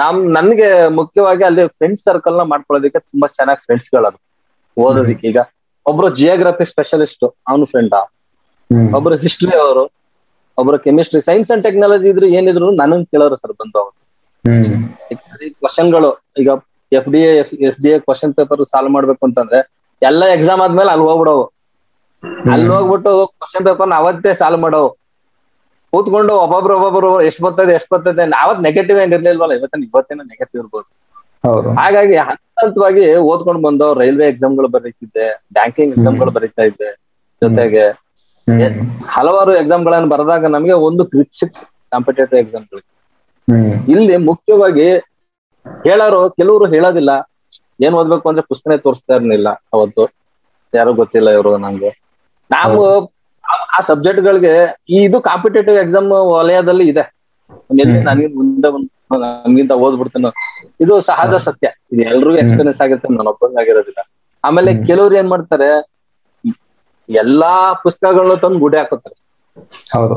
ನಮ್ ನನ್ಗೆ ಮುಖ್ಯವಾಗಿ ಅಲ್ಲಿ ಫ್ರೆಂಡ್ ಸರ್ಕಲ್ ನ ಮಾಡ್ಕೊಳ್ಳೋದಕ್ಕೆ ತುಂಬಾ ಚೆನ್ನಾಗಿ ಫ್ರೆಂಡ್ಸ್ ಗಳದು ಓದೋದಿಕ್ಕೆ. ಈಗ ಒಬ್ರು ಜಿಯೋಗ್ರಫಿ ಸ್ಪೆಷಲಿಸ್ಟ್ ಅವನು ಫ್ರೆಂಡ್, ಒಬ್ರು ಹಿಸ್ಟ್ರಿ ಅವರು, ಒಬ್ರು ಕೆಮಿಸ್ಟ್ರಿ, ಸೈನ್ಸ್ ಅಂಡ್ ಟೆಕ್ನಾಲಜಿ ಇದ್ರು ಏನಿದ್ರು ನನಗ್ ಕೇಳೋರು ಸರ್ ಬಂದು ಅವರು ಕ್ವಶನ್ಗಳು. ಈಗ F D A S D A question paper solve ಮಾಡ್ಬೇಕು ಅಂತಂದ್ರೆ ಎಲ್ಲಾ ಎಕ್ಸಾಮ್ ಆದ್ಮೇಲೆ ಅಲ್ಲಿ ಹೋಗ್ಬಿಡವು, ಅಲ್ಲಿ ಹೋಗ್ಬಿಟ್ಟು ಕ್ವಶನ್ ಪೇಪರ್ ಅವತ್ತೇ ಸಾಲ್ವ್ ಮಾಡೋವು, ಕೂತ್ಕೊಂಡು ಒಬ್ಬೊಬ್ರು ಒಬ್ಬೊಬ್ರು ಎಷ್ಟ್ ಬರ್ತದೆ ಎಷ್ಟ್ ಬರ್ತದೆ ಅವತ್ ನೆಗೆಟಿವ್ ಏನ್ ಇರ್ಲಿಲ್ವಲ್ಲ, ಇವತ್ತೇನು ಇವತ್ತೇನೋ ನೆಗೆಟಿವ್ ಇರ್ಬೋದು. ಹಾಗಾಗಿ ಹಂತವಾಗಿ ಓದ್ಕೊಂಡ್ ಬಂದು ರೈಲ್ವೆ ಎಕ್ಸಾಮ್ ಗಳು ಬರೀತಿದ್ದೆ, ಬ್ಯಾಂಕಿಂಗ್ ಎಕ್ಸಾಮ್ ಗಳು ಬರೀತಾ ಇದ್ದೆ, ಜೊತೆಗೆ ಹಲವಾರು ಎಕ್ಸಾಮ್ ಗಳನ್ನ ಬರೆದಾಗ ನಮ್ಗೆ ಒಂದು ಗ್ರಿಪ್ ಸಿಕ್ತು ಕಾಂಪಿಟೇಟಿವ್ ಎಕ್ಸಾಮ್ ಗಳಿಗೆ. ಇಲ್ಲಿ ಮುಖ್ಯವಾಗಿ ಹೇಳೋರು ಕೆಲವರು ಹೇಳೋದಿಲ್ಲ, ಏನ್ ಓದ್ಬೇಕು ಅಂದ್ರೆ ಪುಸ್ತಕನೇ ತೋರಿಸ್ತಾ ಇರ್ಲಿಲ್ಲ ಅವತ್ತು, ಯಾರು ಗೊತ್ತಿಲ್ಲ ಇವರು ನಂಗೆ. ನಾವು ಆ ಸಬ್ಜೆಕ್ಟ್ ಗಳಿಗೆ ಇದು ಕಾಂಪಿಟೇಟಿವ್ ಎಕ್ಸಾಮ್ ವಲಯದಲ್ಲಿ ಇದೆ, ನನಗಿಂತ ಮುಂದೆ ನನ್ಗಿಂತ ಓದ್ಬಿಡ್ತೇನೆ, ಇದು ಸಹಜ ಸತ್ಯ, ಇದು ಎಲ್ರಿಗೂ ಎಕ್ಸ್ಪೀರಿಯನ್ಸ್ ಆಗಿರುತ್ತೆ, ನಾನು ಒಬ್ಬಂಗ ಆಗಿರೋದಿಲ್ಲ. ಆಮೇಲೆ ಕೆಲವ್ರು ಏನ್ ಮಾಡ್ತಾರೆ, ಎಲ್ಲಾ ಪುಸ್ತಕಗಳನ್ನ ತಂದು ಗುಡಿ ಹಾಕೋತಾರೆ. ಹೌದು,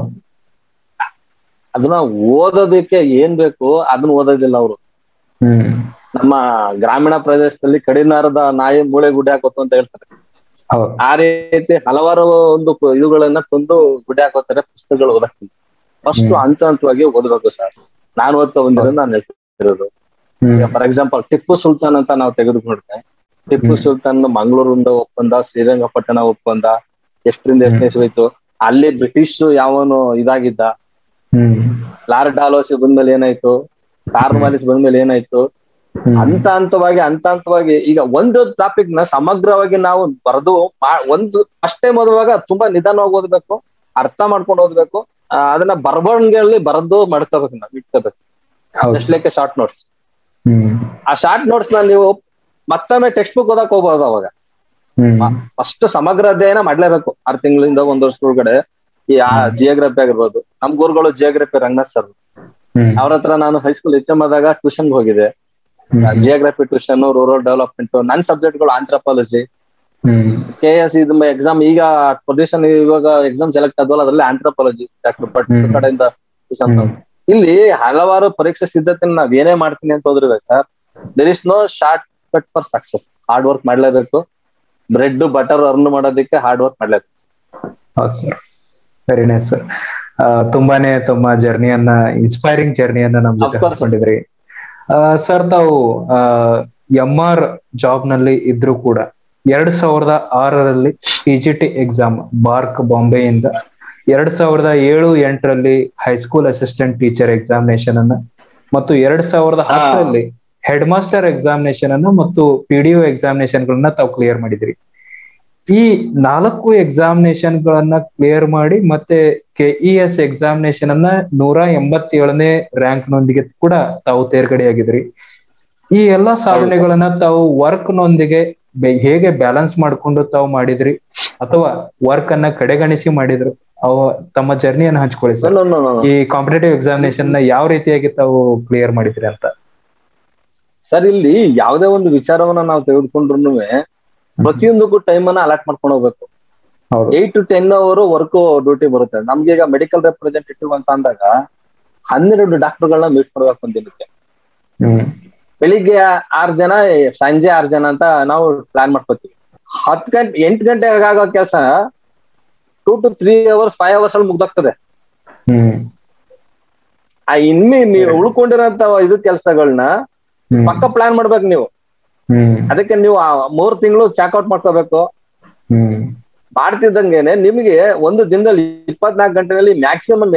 ಅದನ್ನ ಓದೋದಕ್ಕೆ ಏನ್ ಬೇಕು ಅದನ್ನ ಓದೋದಿಲ್ಲ ಅವರು. ನಮ್ಮ ಗ್ರಾಮೀಣ ಪ್ರದೇಶದಲ್ಲಿ ಕಡಿನಾರದ ನಾಯಿ ಮೂಳೆ ಗುಡಿ ಹಾಕೋತು ಅಂತ ಹೇಳ್ತಾರೆ. ಆ ರೀತಿ ಹಲವಾರು ಒಂದು ಇವುಗಳನ್ನ ತಂದು ಗುಡಿ ಹಾಕೋತಾರೆ ಪುಸ್ತಕಗಳು ಓದಕ್ಕೆ. ಫಸ್ಟ್ ಹಂತ ಹಂತವಾಗಿ ಓದಬೇಕು ಸರ್. ನಾನು ಓದ್ತಾ ಬಂದಿರೋ ನಾನು ಹೇಳ್ತಿರೋದು, ಫಾರ್ ಎಕ್ಸಾಂಪಲ್ ಟಿಪ್ಪು ಸುಲ್ತಾನ್ ಅಂತ ನಾವು ತೆಗೆದುಕೊಂಡ್ರೆ, ಟಿಪ್ಪು ಸುಲ್ತಾನ್ ಮಂಗಳೂರಿಂದ ಒಪ್ಪಂದ, ಶ್ರೀರಂಗಪಟ್ಟಣ ಒಪ್ಪಂದ, ಎಷ್ಟರಿಂದ ಎಷ್ಟನೇ ಹೋಯ್ತು, ಅಲ್ಲಿ ಬ್ರಿಟಿಷ್ ಯಾವನು ಇದಾಗಿದ್ದ, ಲಾರ್ಡ್ ಡಾಲೋಸಿ ಬಂದ್ಮೇಲೆ ಏನಾಯ್ತು, ಕಾರ್ನ್ವಾಲಿಸ್ ಬಂದ್ಮೇಲೆ ಏನಾಯ್ತು, ಹಂತ ಹಂತವಾಗಿ ಹಂತ ಹಂತವಾಗಿ ಈಗ ಒಂದು ಟಾಪಿಕ್ ನ ಸಮಗ್ರವಾಗಿ ನಾವು ಬರೆದು ಒಂದು ಫಸ್ಟ್ ಟೈಮ್ ಓದುವಾಗ ತುಂಬಾ ನಿಧಾನವಾಗಿ ಓದ್ಬೇಕು, ಅರ್ಥ ಮಾಡ್ಕೊಂಡು ಓದ್ಬೇಕು, ಅದನ್ನ ಬರವಣಿಗೆಯಲ್ಲಿ ಬರೆದು ಮಾಡ್ಕೋಬೇಕು, ನಾವು ಇಟ್ಕೋಬೇಕು. ಅಷ್ಟಲೇಕೆ ಶಾರ್ಟ್ ನೋಟ್ಸ್, ಆ ಶಾರ್ಟ್ ನೋಟ್ಸ್ ನ ನೀವು ಮತ್ತೊಮ್ಮೆ ಟೆಕ್ಸ್ಟ್ ಬುಕ್ ಓದಕ್ ಹೋಗ್ಬೋದು. ಅವಾಗ ಫಸ್ಟ್ ಸಮಗ್ರ ಅಧ್ಯಯನ ಮಾಡ್ಲೇಬೇಕು. ಆರ್ ತಿಂಗಳಿಂದ ಒಂದ್ ವರ್ಷದ ಒಳಗಡೆ ಈ ಆ ಜಿಯೋಗ್ರಫಿ ಆಗಿರ್ಬೋದು, ನಮ್ ಗುರುಗಳು ಜಿಯೋಗ್ರಫಿ ರಂಗನಾಥ್ ಸರ್, ಅವ್ರ ಹತ್ರ ನಾನು ಹೈಸ್ಕೂಲ್ ಎಚ್ ಎಂ ಆದಾಗ ಟ್ಯೂಷನ್ಗೆ ಹೋಗಿದೆ. ಜಿಯೋಗ್ರಫಿ ಟ್ಯೂಷನ್, ರೂರಲ್ ಡೆವಲಪ್ಮೆಂಟ್, ನನ್ನ ಸಬ್ಜೆಕ್ಟ್ ಗಳು ಆಂಥ್ರಪಾಲಜಿ, ಕೆ ಎಸ್ ಇದು ಎಕ್ಸಾಮ್ ಈಗ ಪೊಸಿಷನ್ ಇವಾಗ ಎಕ್ಸಾಮ್ ಸೆಲೆಕ್ಟ್ ಆದ್ವಲ್ಲ ಅದ್ರಲ್ಲಿ ಆಂಥ್ರಪಾಲಜಿ ಡಾಕ್ಟರ್ ಪಟ್ ಕಡೆಯಿಂದ ಟ್ಯೂಷನ್. ಇಲ್ಲಿ ಹಲವಾರು ಪರೀಕ್ಷೆ ಸಿದ್ಧತೆ ನಾವ್ ಏನೇ ಮಾಡ್ತೀನಿ ಅಂತ ಹೋದ್ರೆ sir, there is no short cut for success. Hard work ಮಾಡ್ಲೇಬೇಕು, ಬ್ರೆಡ್ ಬಟರ್ ಅರ್ನ್ ಮಾಡೋದಕ್ಕೆ ಹಾರ್ಡ್ ವರ್ಕ್ ಮಾಡ್ಲೇಬೇಕು. Very nice sir. ತುಂಬಾನೇ ತಮ್ಮ ಜರ್ನಿಯನ್ನ, ಇನ್ಸ್ಪೈರಿಂಗ್ ಜರ್ನಿಯನ್ನ ನಮ್ ಜೊತೆ ಹಂಚಿಕೊಂಡಿದ್ರಿ ಸರ್. ತಾವು ಎಂ ಆರ್ ಜಾಬ್ ನಲ್ಲಿ ಇದ್ರು ಕೂಡ ಎರಡ್ ಸಾವಿರದ ಆರರಲ್ಲಿ ಟಿಜಿಟಿ ಎಕ್ಸಾಮ್ ಬಾರ್ಕ್ ಬಾಂಬೆಯಿಂದ, ಎರಡ್ ಸಾವಿರದ ಏಳು ಎಂಟರಲ್ಲಿ ಹೈಸ್ಕೂಲ್ ಅಸಿಸ್ಟೆಂಟ್ ಟೀಚರ್ ಎಕ್ಸಾಮಿನೇಷನ್ ಅನ್ನ, ಮತ್ತು ಎರಡ್ ಸಾವಿರದ ಹತ್ತರಲ್ಲಿ ಹೆಡ್ ಮಾಸ್ಟರ್ ಎಕ್ಸಾಮಿನೇಷನ್ ಅನ್ನ ಮತ್ತು ಪಿಡಿಒ ಎಕ್ಸಾಮಿನೇಷನ್ ಗಳನ್ನ ತಾವು ಕ್ಲಿಯರ್ ಮಾಡಿದ್ರಿ. ಈ ನಾಲ್ಕು ಎಕ್ಸಾಮಿನೇಷನ್ ಗಳನ್ನ ಕ್ಲಿಯರ್ ಮಾಡಿ ಮತ್ತೆ ಕೆಇಎಸ್ ಎಕ್ಸಾಮಿನೇಷನ್ ಅನ್ನ ನೂರ ಎಂಬತ್ತೇಳನೇ ರ್ಯಾಂಕ್ ನೊಂದಿಗೆ ಕೂಡ ತಾವು ತೇರ್ಗಡೆಯಾಗಿದ್ರಿ. ಈ ಎಲ್ಲಾ ಸಾಧನೆಗಳನ್ನ ತಾವು ವರ್ಕ್ ನೊಂದಿಗೆ ಹೇಗೆ ಬ್ಯಾಲೆನ್ಸ್ ಮಾಡ್ಕೊಂಡು ತಾವು ಮಾಡಿದ್ರಿ, ಅಥವಾ ವರ್ಕ್ ಅನ್ನ ಕಡೆಗಣಿಸಿ ಮಾಡಿದ್ರು, ಅವ ತಮ್ಮ ಜರ್ನಿಯನ್ನು ಹಂಚ್ಕೊಳ್ಳಿ ಸರ್. ಈ ಕಾಂಪಿಟೇಟಿವ್ ಎಕ್ಸಾಮಿನೇಷನ್ ನ ಯಾವ ರೀತಿಯಾಗಿ ತಾವು ಕ್ಲಿಯರ್ ಮಾಡಿದ್ರಿ ಅಂತ. ಸರ್, ಇಲ್ಲಿ ಯಾವುದೇ ಒಂದು ವಿಚಾರವನ್ನ ನಾವು ತೆಗೆದುಕೊಂಡ್ರು ಪ್ರತಿಯೊಂದಕ್ಕೂ ಟೈಮ್ ಅನ್ನ ಅಲಾಟ್ ಮಾಡ್ಕೊಂಡು ಹೋಗ್ಬೇಕು. Eight to ten hour work duty ಬರುತ್ತೆ. ನಮ್ಗೆ ಈಗ ಮೆಡಿಕಲ್ ರೆಪ್ರೆಸೆಂಟೇಟಿವ್ ಅಂತ ಅಂದಾಗ ಹನ್ನೆರಡು ಡಾಕ್ಟರ್ ಗಳನ್ನ ಮೀಟ್ ಮಾಡ್ಬೇಕು ಒಂದ್ ದಿನಕ್ಕೆ. ಬೆಳಿಗ್ಗೆ ಆರ್ ಜನ ಸಂಜೆ ಆರ್ ಜನ ಅಂತ ನಾವು ಪ್ಲಾನ್ ಮಾಡ್ಕೋತೀವಿ. ಹತ್ ಗಂಟೆ ಎಂಟು ಗಂಟೆ ಆಗೋ ಕೆಲಸ two to three hours five hours ಅಲ್ಲಿ ಮುಗ್ದಾಗ್ತದೆ. ಆ ಇನ್ಮಿ ನೀವು ಉಳ್ಕೊಂಡಿರೋಂತ ಇದು ಕೆಲಸಗಳನ್ನ ಪಕ್ಕ ಪ್ಲಾನ್ ಮಾಡ್ಬೇಕು ನೀವು. ಅದಕ್ಕೆ ನೀವು ಮೂರ್ ತಿಂಗಳು ಚಾಕ್ಔಟ್ ಮಾಡ್ಕೋಬೇಕು. ಮಾಡ್ತಿದ್ದಂಗೆನೆ ನಿಮ್ಗೆ ಒಂದು ದಿನದಲ್ಲಿ ಇಪ್ಪತ್ನಾಲ್ಕು ಗಂಟೆನಲ್ಲಿ ಮ್ಯಾಕ್ಸಿಮಮ್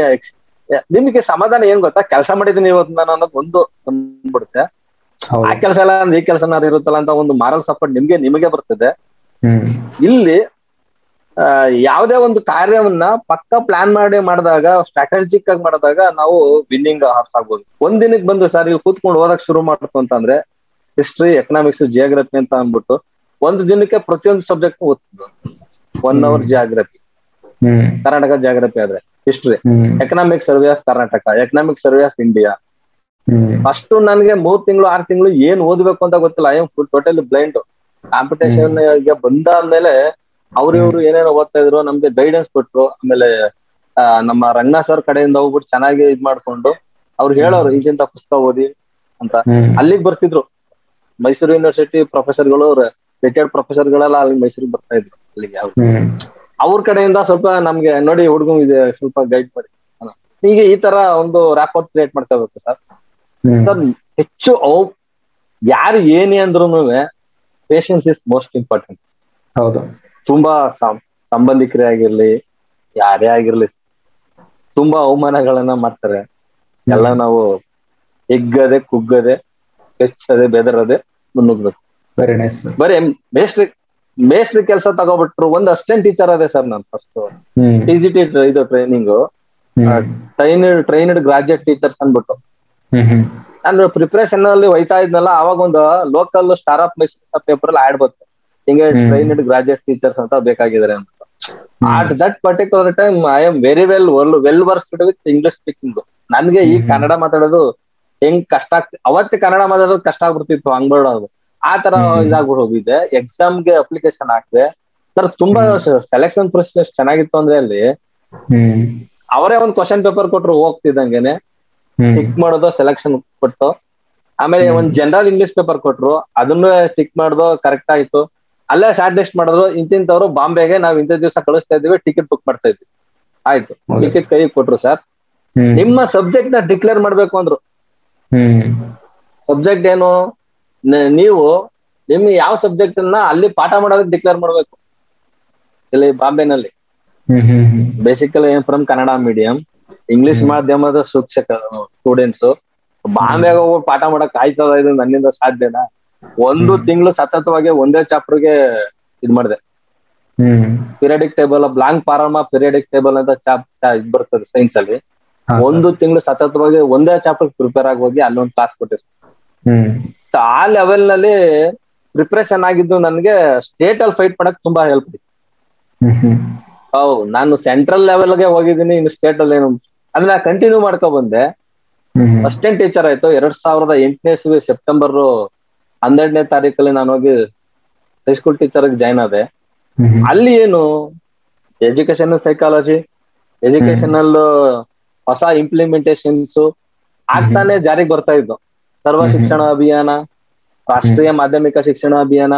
ನಿಮ್ಗೆ ಸಮಾಧಾನ ಏನ್ ಗೊತ್ತಾ, ಕೆಲಸ ಮಾಡಿದೀನಿ ಇವತ್ತು ನಾನು ಅನ್ನೋದು ಒಂದು ಬಂದ್ಬಿಡುತ್ತೆ. ಆ ಕೆಲಸ ಎಲ್ಲ ಈ ಕೆಲಸ ಇರುತ್ತಲ್ಲ ಅಂತ ಒಂದು ಮಾರಲ್ ಸಪೋರ್ಟ್ ನಿಮ್ಗೆ ನಿಮಗೆ ಬರ್ತದೆ. ಇಲ್ಲಿ ಯಾವುದೇ ಒಂದು ಕಾರ್ಯವನ್ನ ಪಕ್ಕ ಪ್ಲಾನ್ ಮಾಡಿ ಮಾಡಿದಾಗ ಸ್ಟ್ರಾಟಜಿಕ್ ಆಗಿ ಮಾಡಿದಾಗ ನಾವು ವಿನ್ನಿಂಗ್ ಹಾರ್ಸ್ ಆಗ್ಬೋದು. ಒಂದ್ ದಿನಕ್ಕೆ ಬಂದು ಸರ್ ನೀವು ಕೂತ್ಕೊಂಡು ಓದಕ್ ಶುರು ಮಾಡ್ತು ಅಂತಂದ್ರೆ ಹಿಸ್ಟ್ರಿ, ಎಕನಾಮಿಕ್ಸ್, ಜಿಯೋಗ್ರಫಿ ಅಂತ ಅಂದ್ಬಿಟ್ಟು ಒಂದು ದಿನಕ್ಕೆ ಪ್ರತಿಯೊಂದು ಸಬ್ಜೆಕ್ಟ್ ಓದ್ತಿದ್ರು. One hour geography, Karnataka geography ಆದ್ರೆ history, economic survey of Karnataka, economic survey of India. First ನನ್ಗೆ ಮೂರ್ ತಿಂಗಳು ಆರ್ ತಿಂಗಳು ಏನ್ ಓದ್ಬೇಕು ಅಂತ ಗೊತ್ತಿಲ್ಲ. I am full totally blind. Competition ಗೆ ಬಂದಾದ್ಮೇಲೆ ಅವ್ರ ಇವ್ರು ಏನೇನೋ ಓದ್ತಾ ಇದ್ರು, ನಮ್ಗೆ ಗೈಡೆನ್ಸ್ ಕೊಟ್ರು. ಆಮೇಲೆ ನಮ್ಮ ರಂಗಣ್ಣ ಸರ್ ಕಡೆಯಿಂದ ಹೋಗ್ಬಿಟ್ಟು ಚೆನ್ನಾಗಿ ಇದ್ ಮಾಡ್ಕೊಂಡು ಅವ್ರು ಹೇಳೋರು ಈಗಿಂತ ಪುಸ್ತಕ ಓದಿ ಅಂತ. ಅಲ್ಲಿಗೆ ಬರ್ತಿದ್ರು ಮೈಸೂರು ಯೂನಿವರ್ಸಿಟಿ ಪ್ರೊಫೆಸರ್ಗಳು, ರಿಟೈರ್ಡ್ ಪ್ರೊಫೆಸರ್ ಗಳೆಲ್ಲ ಅಲ್ಲಿ ಮೈಸೂರಿಗೆ ಬರ್ತಾ ಇದ್ರು. ಅಲ್ಲಿಗೆ ಅವ್ರ ಕಡೆಯಿಂದ ಸ್ವಲ್ಪ ನಮ್ಗೆ ನೋಡಿ ಹುಡುಗಂಗ್ ಇದೆ ಸ್ವಲ್ಪ ಗೈಡ್ ಮಾಡಿ. ಹೀಗೆ ಈ ತರ ಒಂದು ರ್ಯಾಪೋರ್ಟ್ ಕ್ರಿಯೇಟ್ ಮಾಡ್ಕೋಬೇಕು ಸರ್. ಸರ್ ಹೆಚ್ಚು ಯಾರು ಏನೇ ಅಂದ್ರೂ ಪೇಷನ್ಸ್ ಇಸ್ ಮೋಸ್ಟ್ ಇಂಪಾರ್ಟೆಂಟ್. ಹೌದು, ತುಂಬಾ ಸಂಬಂಧಿಕರೇ ಆಗಿರ್ಲಿ ಯಾರೇ ಆಗಿರ್ಲಿ ತುಂಬಾ ಅವಮಾನಗಳನ್ನ ಮಾಡ್ತಾರೆ. ಎಲ್ಲ ನಾವು ಹಿಗ್ಗದೆ ಕುಗ್ಗದೆ ಹೆಚ್ಚದೆ ಬೆದರದೆ ಮುನ್ನುಗ್ಬೇಕು. Very nice. ಬರೀ ಮೇಸ್ಟ್ರಿ ಮೇಸ್ಟ್ರಿ ಕೆಲಸ ತಗೋಬಿಟ್ರು. ಒಂದ್ ಅಸಿಸ್ಟೆಂಟ್ ಟೀಚರ್ ಅದೇ ಸರ್ ನಾನು ಫಸ್ಟ್ ಟಿಜಿಟಿ ಇದು training train trained graduate teachers ಅಂದ್ಬಿಟ್ಟು ನಾನು ಪ್ರಿಪರೇಷನ್ ಅಲ್ಲಿ ಹೋಯ್ತಾ ಇದ್ನಲ್ಲ. ಅವಾಗ ಒಂದು local star of Mysuru paper ಅಲ್ಲಿ ಆಡ್ ಬಂತು, ಹಿಂಗೆ ಟ್ರೈನ್ಡ್ ಗ್ರಾಜುಯೇಟ್ ಟೀಚರ್ಸ್ ಅಂತ ಬೇಕಾಗಿದ್ದಾರೆ ಅಂತ. At that particular time I am very well well versed with English speaking. ನನ್ಗೆ ಈ ಕನ್ನಡ ಮಾತಾಡೋದು ಹೆಂಗ್ ಕಷ್ಟ ಆಗ್ತಿ, ಅವತ್ತು ಕನ್ನಡ ಮಾತಾಡೋದು ಕಷ್ಟ ಆಗ್ಬಿಡ್ತಿತ್ತು ಹಂಗ್ ಮಾಡೋದು. ಆ ತರ ಇದಾಗ್ಬಿಟ್ಟು ಹೋಗಿದ್ದೆ. ಎಕ್ಸಾಮ್ಗೆ ಅಪ್ಲಿಕೇಶನ್ ಹಾಕಿದೆ ಸರ್. ತುಂಬಾ ಸೆಲೆಕ್ಷನ್ ಪ್ರೊಸೆಸ್ ಚೆನ್ನಾಗಿತ್ತು ಅಂದ್ರೆ ಅಲ್ಲಿ ಅವರೇ ಒಂದ್ ಕ್ವಶನ್ ಪೇಪರ್ ಕೊಟ್ರು, ಹೋಗ್ತಿದ್ದಂಗೆನೆ ಟಿಕ್ ಮಾಡೋದು, ಸೆಲೆಕ್ಷನ್ ಕೊಟ್ಟು. ಆಮೇಲೆ ಒಂದ್ ಜನರಲ್ ಇಂಗ್ಲಿಷ್ ಪೇಪರ್ ಕೊಟ್ರು, ಅದನ್ನೇ ಟಿಕ್ ಮಾಡೋದು ಕರೆಕ್ಟ್ ಆಯ್ತು. ಅಲ್ಲೇ ಶಾರ್ಟ್ ಲಿಸ್ಟ್ ಮಾಡಿದ್ರು, ಇಂತಿಂತವ್ರು ಬಾಂಬೆಗೆ ನಾವ್ ಇಂಥ ದಿವಸ ಕಳಿಸ್ತಾ ಇದೀವಿ, ಟಿಕೆಟ್ ಬುಕ್ ಮಾಡ್ತಾ ಇದ್ವಿ. ಆಯ್ತು, ಟಿಕೆಟ್ ಕೈ ಕೊಟ್ರು. ಸರ್ ನಿಮ್ಮ ಸಬ್ಜೆಕ್ಟ್ ನ ಡಿಕ್ಲೇರ್ ಮಾಡ್ಬೇಕು ಅಂದ್ರು. ಸಬ್ಜೆಕ್ಟ್ ಏನು ನೀವು ನಿಮ್ಗೆ ಯಾವ ಸಬ್ಜೆಕ್ಟ್ ನ ಅಲ್ಲಿ ಪಾಠ ಮಾಡೋದಕ್ಕೆ ಡಿಕ್ಲೇರ್ ಮಾಡ್ಬೇಕು. ಇಲ್ಲಿ ಬಾಂಬೆನಲ್ಲಿ ಬೇಸಿಕಲಿ ಏನ್ ಫ್ರಮ್ ಕನ್ನಡ ಮೀಡಿಯಂ, ಇಂಗ್ಲಿಷ್ ಮಾಧ್ಯಮದ ಶಿಕ್ಷಕ ಸ್ಟೂಡೆಂಟ್ಸ್ ಬಾಂಬೆಗೆ ಹೋಗಿ ಪಾಠ ಮಾಡಕ್ ಆಯ್ತದ, ಇದು ನನ್ನಿಂದ ಸಾಧ್ಯನಾ? ಒಂದು ತಿಂಗಳು ಸತತವಾಗಿ ಒಂದೇ ಚಾಪ್ಟರ್ಗೆ ಇದ್ ಮಾಡಿದೆ. Periodic table, blank form periodic table ಅಂತ ಚಾಪ್ಟರ್ ಇದ್ ಬರ್ತದೆ ಸೈನ್ಸ್ ಅಲ್ಲಿ. ಒಂದು ತಿಂಗಳು ಸತತವಾಗಿ ಒಂದೇ ಚಾಪ್ಟರ್ ಪ್ರಿಪೇರ್ ಆಗಿ ಹೋಗಿ ಅಲ್ಲೊಂದು ಕ್ಲಾಸ್ ಕೊಟ್ಟಿದ್ರು. ಆ ಲೆವೆಲ್ ನಲ್ಲಿ ಪ್ರಿಪರೇಷನ್ ಆಗಿದ್ದು ನನ್ಗೆ ಸ್ಟೇಟ್ ಅಲ್ಲಿ ಫೈಟ್ ಮಾಡಕ್ ತುಂಬಾ ಹೆಲ್ಪ್ ಆಯ್ತು. ಹೌದು, ನಾನು ಸೆಂಟ್ರಲ್ ಲೆವೆಲ್ಗೆ ಹೋಗಿದ್ದೀನಿ, ಇನ್ನು ಸ್ಟೇಟ್ ಅಲ್ಲಿ ಏನು ಅದನ್ನ ಕಂಟಿನ್ಯೂ ಮಾಡ್ಕೊ ಬಂದೆ. ಅಸಿಸ್ಟೆಂಟ್ ಟೀಚರ್ ಆಯ್ತು. ಎರಡ್ ಸಾವಿರದ ಎಂಟನೇ ಇಸ್ವಿ ಸೆಪ್ಟೆಂಬರ್ ಹನ್ನೆರಡನೇ ತಾರೀಕಲ್ಲಿ ನಾನು ಹೋಗಿ ಹೈಸ್ಕೂಲ್ ಟೀಚರ್ ಆಗಿ ಜಾಯ್ನ್ ಆದೆ. ಅಲ್ಲಿ ಏನು ಎಜುಕೇಶನ್ ಸೈಕಾಲಜಿ, ಎಜುಕೇಶನಲ್ ಹೊಸ ಇಂಪ್ಲಿಮೆಂಟೇಶನ್ಸ್ ಆಗ್ತಾನೆ ಜಾರಿಗೆ ಬರ್ತಾ ಇದ್ದು. ಸರ್ವ ಶಿಕ್ಷಣ ಅಭಿಯಾನ, ರಾಷ್ಟ್ರೀಯ ಮಾಧ್ಯಮಿಕ ಶಿಕ್ಷಣ ಅಭಿಯಾನ.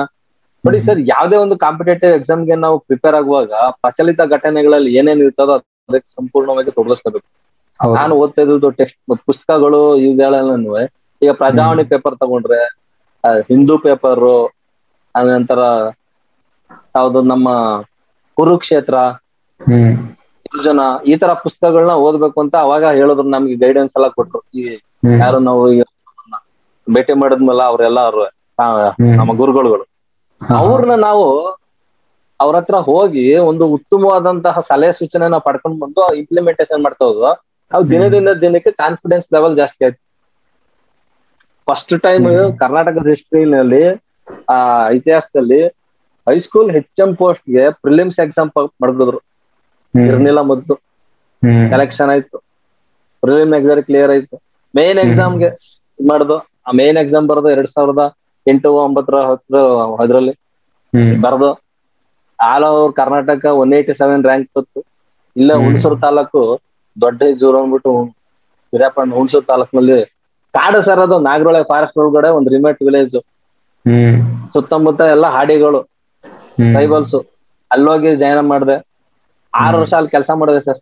ನೋಡಿ ಸರ್, ಯಾವ್ದೇ ಒಂದು ಕಾಂಪಿಟೇಟಿವ್ ಎಕ್ಸಾಮ್ಗೆ ನಾವು ಪ್ರಿಪೇರ್ ಆಗುವಾಗ ಪ್ರಚಲಿತ ಘಟನೆಗಳಲ್ಲಿ ಏನೇನ್ ಇರ್ತದೋ ಅದಕ್ಕೆ ಸಂಪೂರ್ಣವಾಗಿ ತೊಡಗಿಸ್ಕೋಬೇಕು. ನಾನು ಓದ್ತಾ ಇದ್ದು ಟೆಕ್ಸ್ಟ್ ಪುಸ್ತಕಗಳು ಇವುಗಳನ್ನೂ ಈಗ ಪ್ರಜಾವಾಣಿ ಪೇಪರ್ ತಗೊಂಡ್ರೆ, ಹಿಂದೂ ಪೇಪರ್, ಅನಂತರ ಯಾವ್ದು ನಮ್ಮ ಕುರುಕ್ಷೇತ್ರ, ಯೋಜನಾ, ಈ ತರ ಪುಸ್ತಕಗಳನ್ನ ಓದ್ಬೇಕು ಅಂತ ಅವಾಗ ಹೇಳಿದ್ರು. ನಮ್ಗೆ ಗೈಡೆನ್ಸ್ ಎಲ್ಲ ಕೊಟ್ರು. ಈ ಯಾರು ನಾವು ಈಗ ಭೇಟಿ ಮಾಡಿದ್ಮೇಲೆ ಅವ್ರೆಲ್ಲ ಅವ್ರು ನಮ್ಮ ಗುರುಗಳು, ಅವ್ರನ್ನ ನಾವು ಅವ್ರ ಹತ್ರ ಹೋಗಿ ಒಂದು ಉತ್ತಮವಾದಂತಹ ಸಲಹೆ ಸೂಚನೆನ ಪಡ್ಕೊಂಡ್ ಬಂದು ಇಂಪ್ಲಿಮೆಂಟೇಶನ್ ಮಾಡ್ತಾ ಹೋದ್ವ. ಅವ್ ದಿನದಿಂದ ದಿನಕ್ಕೆ ಕಾನ್ಫಿಡೆನ್ಸ್ ಲೆವೆಲ್ ಜಾಸ್ತಿ ಆಯ್ತು. ಫಸ್ಟ್ ಟೈಮ್ ಕರ್ನಾಟಕದ ಹಿಸ್ಟ್ರಿನಲ್ಲಿ ಆ ಇತಿಹಾಸದಲ್ಲಿ ಹೈಸ್ಕೂಲ್ ಹೆಚ್ ಎಂ ಪೋಸ್ಟ್ ಗೆ ಪ್ರಿಲಿಮ್ಸ್ ಎಕ್ಸಾಮ್ ಮಾಡಿದ್ರು. ಇರ್ನಿಲ್ಲ ಮೊದಲು. ಸೆಲೆಕ್ಷನ್ ಆಯ್ತು, ಪ್ರಿಲಿಮ್ ಎಕ್ಸಾಮ್ ಕ್ಲಿಯರ್ ಆಯ್ತು. ಮೇನ್ ಎಕ್ಸಾಮ್ಗೆ ಮಾಡುದು. ಆ ಮೇನ್ ಎಕ್ಸಾಮ್ ಬರೋದು ಎರಡ್ ಸಾವಿರದ ಎಂಟು ಒಂಬತ್ತರ ಹತ್ರ ಅದರಲ್ಲಿ ಬರ್ದು all over Karnataka one eighty seven rank ಬಂತು. ಇಲ್ಲ ಹುಣಸೂರು ತಾಲೂಕು ದೊಡ್ಡ ಜೂರು ಅಂದ್ಬಿಟ್ಟು ವಿರಾಪಣ್ಣ ಹುಣಸೂರು ತಾಲೂಕಿನಲ್ಲಿ ಕಾಡು ಸರ್, ಅದು ನಾಗರಹೊಳೆ ಫಾರೆಸ್ಟ್ ಒಳಗಡೆ ಒಂದು ರಿಮೋಟ್ ವಿಲೇಜ್, ಸುತ್ತಮುತ್ತ ಎಲ್ಲ ಹಾಡಿಗಳು ಟ್ರೈಬಲ್ಸ್. ಅಲ್ಲೋಗಿ ಜಾಯಿನ್ ಮಾಡಿದೆ, ಆರು ವರ್ಷ ಅಲ್ಲಿ ಕೆಲಸ ಮಾಡಿದೆ ಸರ್.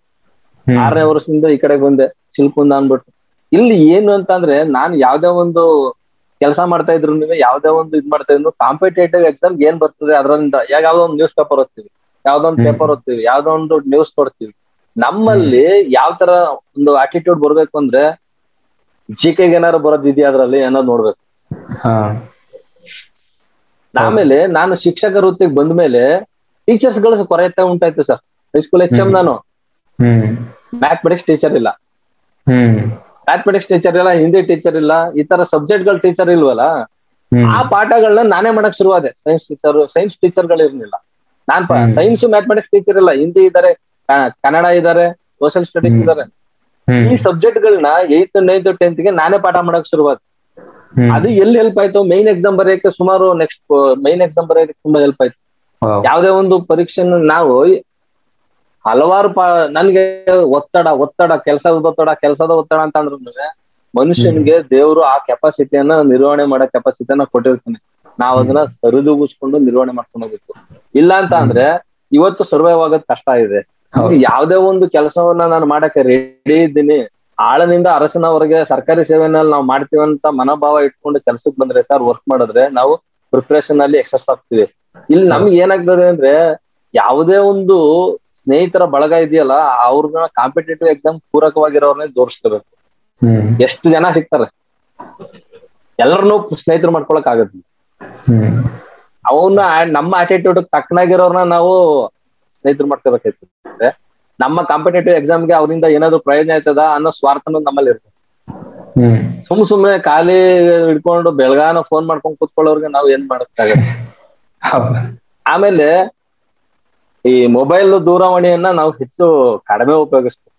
ಆರನೇ ವರ್ಷದಿಂದ ಈ ಕಡೆಗೆ ಬಂದೆ ಚಿಲ್ಕುಂದ ಅಂದ್ಬಿಟ್ಟು. ಇಲ್ಲಿ ಏನು ಅಂತಂದ್ರೆ ನಾನು ಯಾವ್ದೇ ಒಂದು ಕೆಲಸ ಮಾಡ್ತಾ ಇದ್ರು ನೀವು ಯಾವ್ದೇ ಒಂದು ಇದ್ ಮಾಡ್ತಾ ಇದ್ರು ಕಾಂಪಿಟೇಟಿವ್ ಎಕ್ಸಾಮ್ ಏನ್ ಬರ್ತದೆ ಅದರಿಂದ ಯಾವ್ದೋ ಒಂದು ನ್ಯೂಸ್ ಪೇಪರ್ ಓದ್ತೀವಿ, ಯಾವ್ದೋ ಒಂದು ಪೇಪರ್ ಓದ್ತೀವಿ, ಯಾವ್ದೋ ಒಂದು ನ್ಯೂಸ್ ನೋಡ್ತೀವಿ. ನಮ್ಮಲ್ಲಿ ಯಾವ ತರ ಒಂದು ಆಟಿಟ್ಯೂಡ್ ಬರ್ಬೇಕು ಅಂದ್ರೆ ಜಿ ಕೆ ಏನಾರು ಬರೋದಿದ್ಯಾ ಅದ್ರಲ್ಲಿ ಏನೋ ನೋಡ್ಬೇಕು. ಆಮೇಲೆ ನಾನು ಶಿಕ್ಷಕ ವೃತ್ತಿಗೆ ಬಂದ್ಮೇಲೆ ಟೀಚರ್ಸ್ ಗಳು ಕೊರತೆ ಉಂಟಾಯ್ತು ಸರ್. ಹೈಸ್ಕೂಲ್ ಎಚ್ ಎಂ ನಾನು ಮ್ಯಾಥಮೆಟಿಕ್ಸ್ ಟೀಚರ್ ಇಲ್ಲ, ಮ್ಯಾಥಮೆಟಿಕ್ಸ್ ಟೀಚರ್ ಇಲ್ಲ, ಹಿಂದಿ ಟೀಚರ್ ಇಲ್ಲ, ಈ ತರ ಸಬ್ಜೆಕ್ಟ್ ಗಳ ಟೀಚರ್ ಇಲ್ವಲ್ಲ. ಆ ಪಾಠಗಳನ್ನ ನಾನೇ ಮಾಡಕ್ ಶುರುವಾದೆ. ಸೈನ್ಸ್ ಟೀಚರ್ ಸೈನ್ಸ್ ಟೀಚರ್ ಗಳು ಇರ್ಲಿಲ್ಲ, ನಾನ್ ಸೈನ್ಸ್ ಮ್ಯಾಥಮೆಟಿಕ್ಸ್ ಟೀಚರ್ ಇಲ್ಲ, ಹಿಂದಿ ಇದಾರೆ, ಕನ್ನಡ ಇದಾರೆ, ಸೋಷಿಯಲ್ ಸ್ಟಡೀಸ್ ಇದಾರೆ. ಈ ಸಬ್ಜೆಕ್ಟ್ ಗಳನ್ನ ಏತ್ ನೈನ್ತ್ ಟೆಂತ್ ಗೆ ನಾನೇ ಪಾಠ ಮಾಡಕ್ ಶುರುವಾದ. ಅದು ಎಲ್ಲಿ ಹೆಲ್ಪ್ ಆಯ್ತು, ಮೈನ್ ಎಕ್ಸಾಮ್ ಬರೆಯಕ್ಕೆ ಸುಮಾರು ನೆಕ್ಸ್ಟ್ ಮೈನ್ ಎಕ್ಸಾಮ್ ಬರೆಯಕ್ಕೆ ತುಂಬಾ ಹೆಲ್ಪ್ ಆಯ್ತು. ಯಾವ್ದೇ ಒಂದು ಪರೀಕ್ಷೆ ನಾವು ಹಲವಾರು ನನ್ಗೆ ಒತ್ತಡ ಒತ್ತಡ ಕೆಲಸದ ಒತ್ತಡ ಕೆಲಸದ ಒತ್ತಡ ಅಂತ ಅಂದ್ರು ಮನುಷ್ಯನ್ಗೆ ದೇವ್ರು ಆ ಕೆಪಾಸಿಟಿಯನ್ನ ನಿರ್ವಹಣೆ ಮಾಡೋ ಕೆಪಾಸಿಟಿಯನ್ನ ಕೊಟ್ಟಿರ್ತಾನೆ. ನಾವ್ ಅದನ್ನ ಸರಿದೂಗಿಸ್ಕೊಂಡು ನಿರ್ವಹಣೆ ಮಾಡ್ಕೊಂಡು ಹೋಗ್ಬೇಕು. ಇಲ್ಲ ಅಂತ ಅಂದ್ರೆ ಇವತ್ತು ಸರ್ವೈವ್ ಆಗೋದ್ ಕಷ್ಟ ಇದೆ. ಯಾವ್ದೇ ಒಂದು ಕೆಲಸವನ್ನ ನಾನು ಮಾಡಕ್ಕೆ ರೆಡಿ ಇದ್ದೀನಿ, ಆಳನಿಂದ ಅರಸನವರೆಗೆ ಸರ್ಕಾರಿ ಸೇವೆನಲ್ಲಿ ನಾವು ಮಾಡ್ತೀವಂತ ಮನೋಭಾವ ಇಟ್ಕೊಂಡು ಕೆಲ್ಸಕ್ಕೆ ಬಂದ್ರೆ ಸರ್, ವರ್ಕ್ ಮಾಡಿದ್ರೆ ನಾವು ಪ್ರಿಪರೇಷನ್ ಅಲ್ಲಿ ಎಕ್ಸಸ್ ಆಗ್ತೀವಿ. ಇಲ್ಲಿ ನಮ್ಗೆ ಏನಾಗ್ತದೆ ಅಂದ್ರೆ ಯಾವುದೇ ಒಂದು ಸ್ನೇಹಿತರ ಬಳಗ ಇದೆಯಲ್ಲ ಅವ್ರನ್ನ ಕಾಂಪಿಟೇಟಿವ್ ಎಕ್ಸಾಮ್ ಪೂರಕವಾಗಿರೋರ್ನೇ ತೋರಿಸ್ಕೋಬೇಕು. ಎಷ್ಟು ಜನ ಸಿಗ್ತಾರೆ, ಎಲ್ಲರನ್ನೂ ಸ್ನೇಹಿತರು ಮಾಡ್ಕೊಳಕ್ ಆಗತ್ತೆ. ಅವನ್ನ ನಮ್ಮ ಆಟಿಟ್ಯೂಡ್ ತಕ್ಕನಾಗಿರೋರ್ನ ನಾವು ಸ್ನೇಹಿತರು ಮಾಡ್ಕೋಬೇಕಾಯ್ತದೆ. ನಮ್ಮ ಕಾಂಪಿಟೇಟಿವ್ ಎಕ್ಸಾಮ್ಗೆ ಅವರಿಂದ ಏನಾದ್ರು ಪ್ರಯೋಜನ ಆಯ್ತದ ಅನ್ನೋ ಸ್ವಾರ್ಥನೂ ನಮ್ಮಲ್ಲಿ ಇರ್ತದೆ. ಸುಮ್ ಸುಮ್ನೆ ಖಾಲಿ ಹಿಡ್ಕೊಂಡು ಬೆಳಗಾನ ಫೋನ್ ಮಾಡ್ಕೊಂಡು ಕೂತ್ಕೊಳ್ಳೋರ್ಗೆ ನಾವು ಏನ್ ಮಾಡಕ್ಕಾಗತ್ತೆ. ಆಮೇಲೆ ಈ ಮೊಬೈಲ್ ದೂರವಾಣಿಯನ್ನ ನಾವು ಹೆಚ್ಚು ಕಡಿಮೆ ಉಪಯೋಗಿಸ್ತೀವಿ.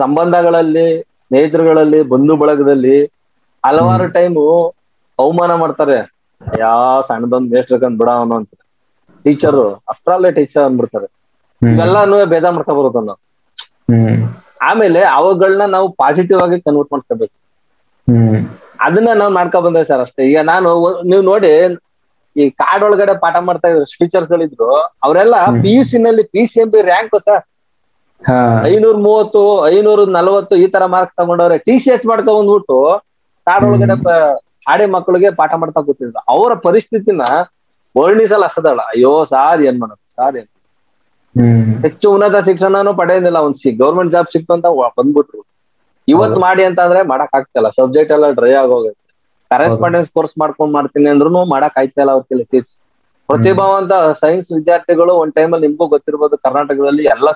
ಸಂಬಂಧಗಳಲ್ಲಿ, ಸ್ನೇಹಿತರುಗಳಲ್ಲಿ, ಬಂಧು ಬಳಗದಲ್ಲಿ ಹಲವಾರು ಟೈಮು ಅವಮಾನ ಮಾಡ್ತಾರೆ. ಯಾ ಸಣ್ಣದೊಂದು ಮೇಷ್ಟ್ರಕಂದ್ ಬಿಡ ಅವನು ಅಂತ ಟೀಚರು ಅಷ್ಟ್ರಲ್ಲೇ ಟೀಚರ್ ಅಂದ್ಬಿಡ್ತಾರೆ. ಇವೆಲ್ಲಾನು ಭೇದ ಮಾಡ್ತಾ ಬರುತ್ತೆ ನಾವು. ಆಮೇಲೆ ಅವುಗಳನ್ನ ನಾವು ಪಾಸಿಟಿವ್ ಆಗಿ ಕನ್ವರ್ಟ್ ಮಾಡ್ಕೋಬೇಕು. ಅದನ್ನ ನಾವು ಮಾಡ್ಕೊ ಬಂದೆ ಸರ್. ಅಷ್ಟೇ ಈಗ ನಾನು ನೀವು ನೋಡಿ ಈ ಕಾಡೊಳಗಡೆ ಪಾಠ ಮಾಡ್ತಾ ಇದ್ರು ಟೀಚರ್ಸ್ ಗಳಿದ್ರು, ಅವರೆಲ್ಲ ಪಿ ಯು ಸಿ ನಲ್ಲಿ P C M B rank sir ಐನೂರ ಮೂವತ್ತು ಐನೂರ ನಲ್ವತ್ತು ಈ ತರ ಮಾರ್ಕ್ಸ್ ತಗೊಂಡವ್ರೆ. ಟಿ ಸಿ ಎಚ್ ಮಾಡ್ಕೊ ಬಂದ್ಬಿಟ್ಟು ಕಾಡೊಳಗಡೆ ಹಾಡಿ ಮಕ್ಕಳಿಗೆ ಪಾಠ ಮಾಡ್ತಾ ಕೂತಿದ್ರು. ಅವರ ಪರಿಸ್ಥಿತಿನ ವರ್ಣಿಸಲ್ಲ ಅಸದಲ್ಲ. ಅಯ್ಯೋ ಸಾರ್ ಏನ್ ಮಾಡೋದು ಸಾರ್ ಏನ್ ಹೆಚ್ಚು ಉನ್ನತ ಶಿಕ್ಷಣನೂ ಪಡೆಯೋದಿಲ್ಲ, ಒಂದ್ ಸಿ ಗೌರ್ಮೆಂಟ್ ಜಾಬ್ ಸಿಕ್ತು ಅಂತ ಬಂದ್ಬಿಟ್ರು. ಇವತ್ ಮಾಡಿ ಅಂತ ಅಂದ್ರೆ ಮಾಡಕ್ ಆಗ್ತಿಲ್ಲ, ಸಬ್ಜೆಕ್ಟ್ ಎಲ್ಲ ಡ್ರೈ ಆಗೋಗುತ್ತೆ. ಕರೆಸ್ಪಾಂಡೆನ್ಸ್ ಕೋರ್ಸ್ ಮಾಡ್ಕೊಂಡ್ ಮಾಡ್ತೀನಿ ಅಂದ್ರೂ ಮಾಡಕ್ ಆಯ್ತಾ ಇಲ್ಲ ಅವ್ರ ಕೆಲಸ. ಪ್ರತಿಭಾವಂತ ಸೈನ್ಸ್ ವಿದ್ಯಾರ್ಥಿಗಳು ಒಂದ್ ಟೈಮಲ್ಲಿ ನಿಮ್ಗೂ ಗೊತ್ತಿರ್ಬೋದು, ಕರ್ನಾಟಕದಲ್ಲಿ ಎಲ್ಲ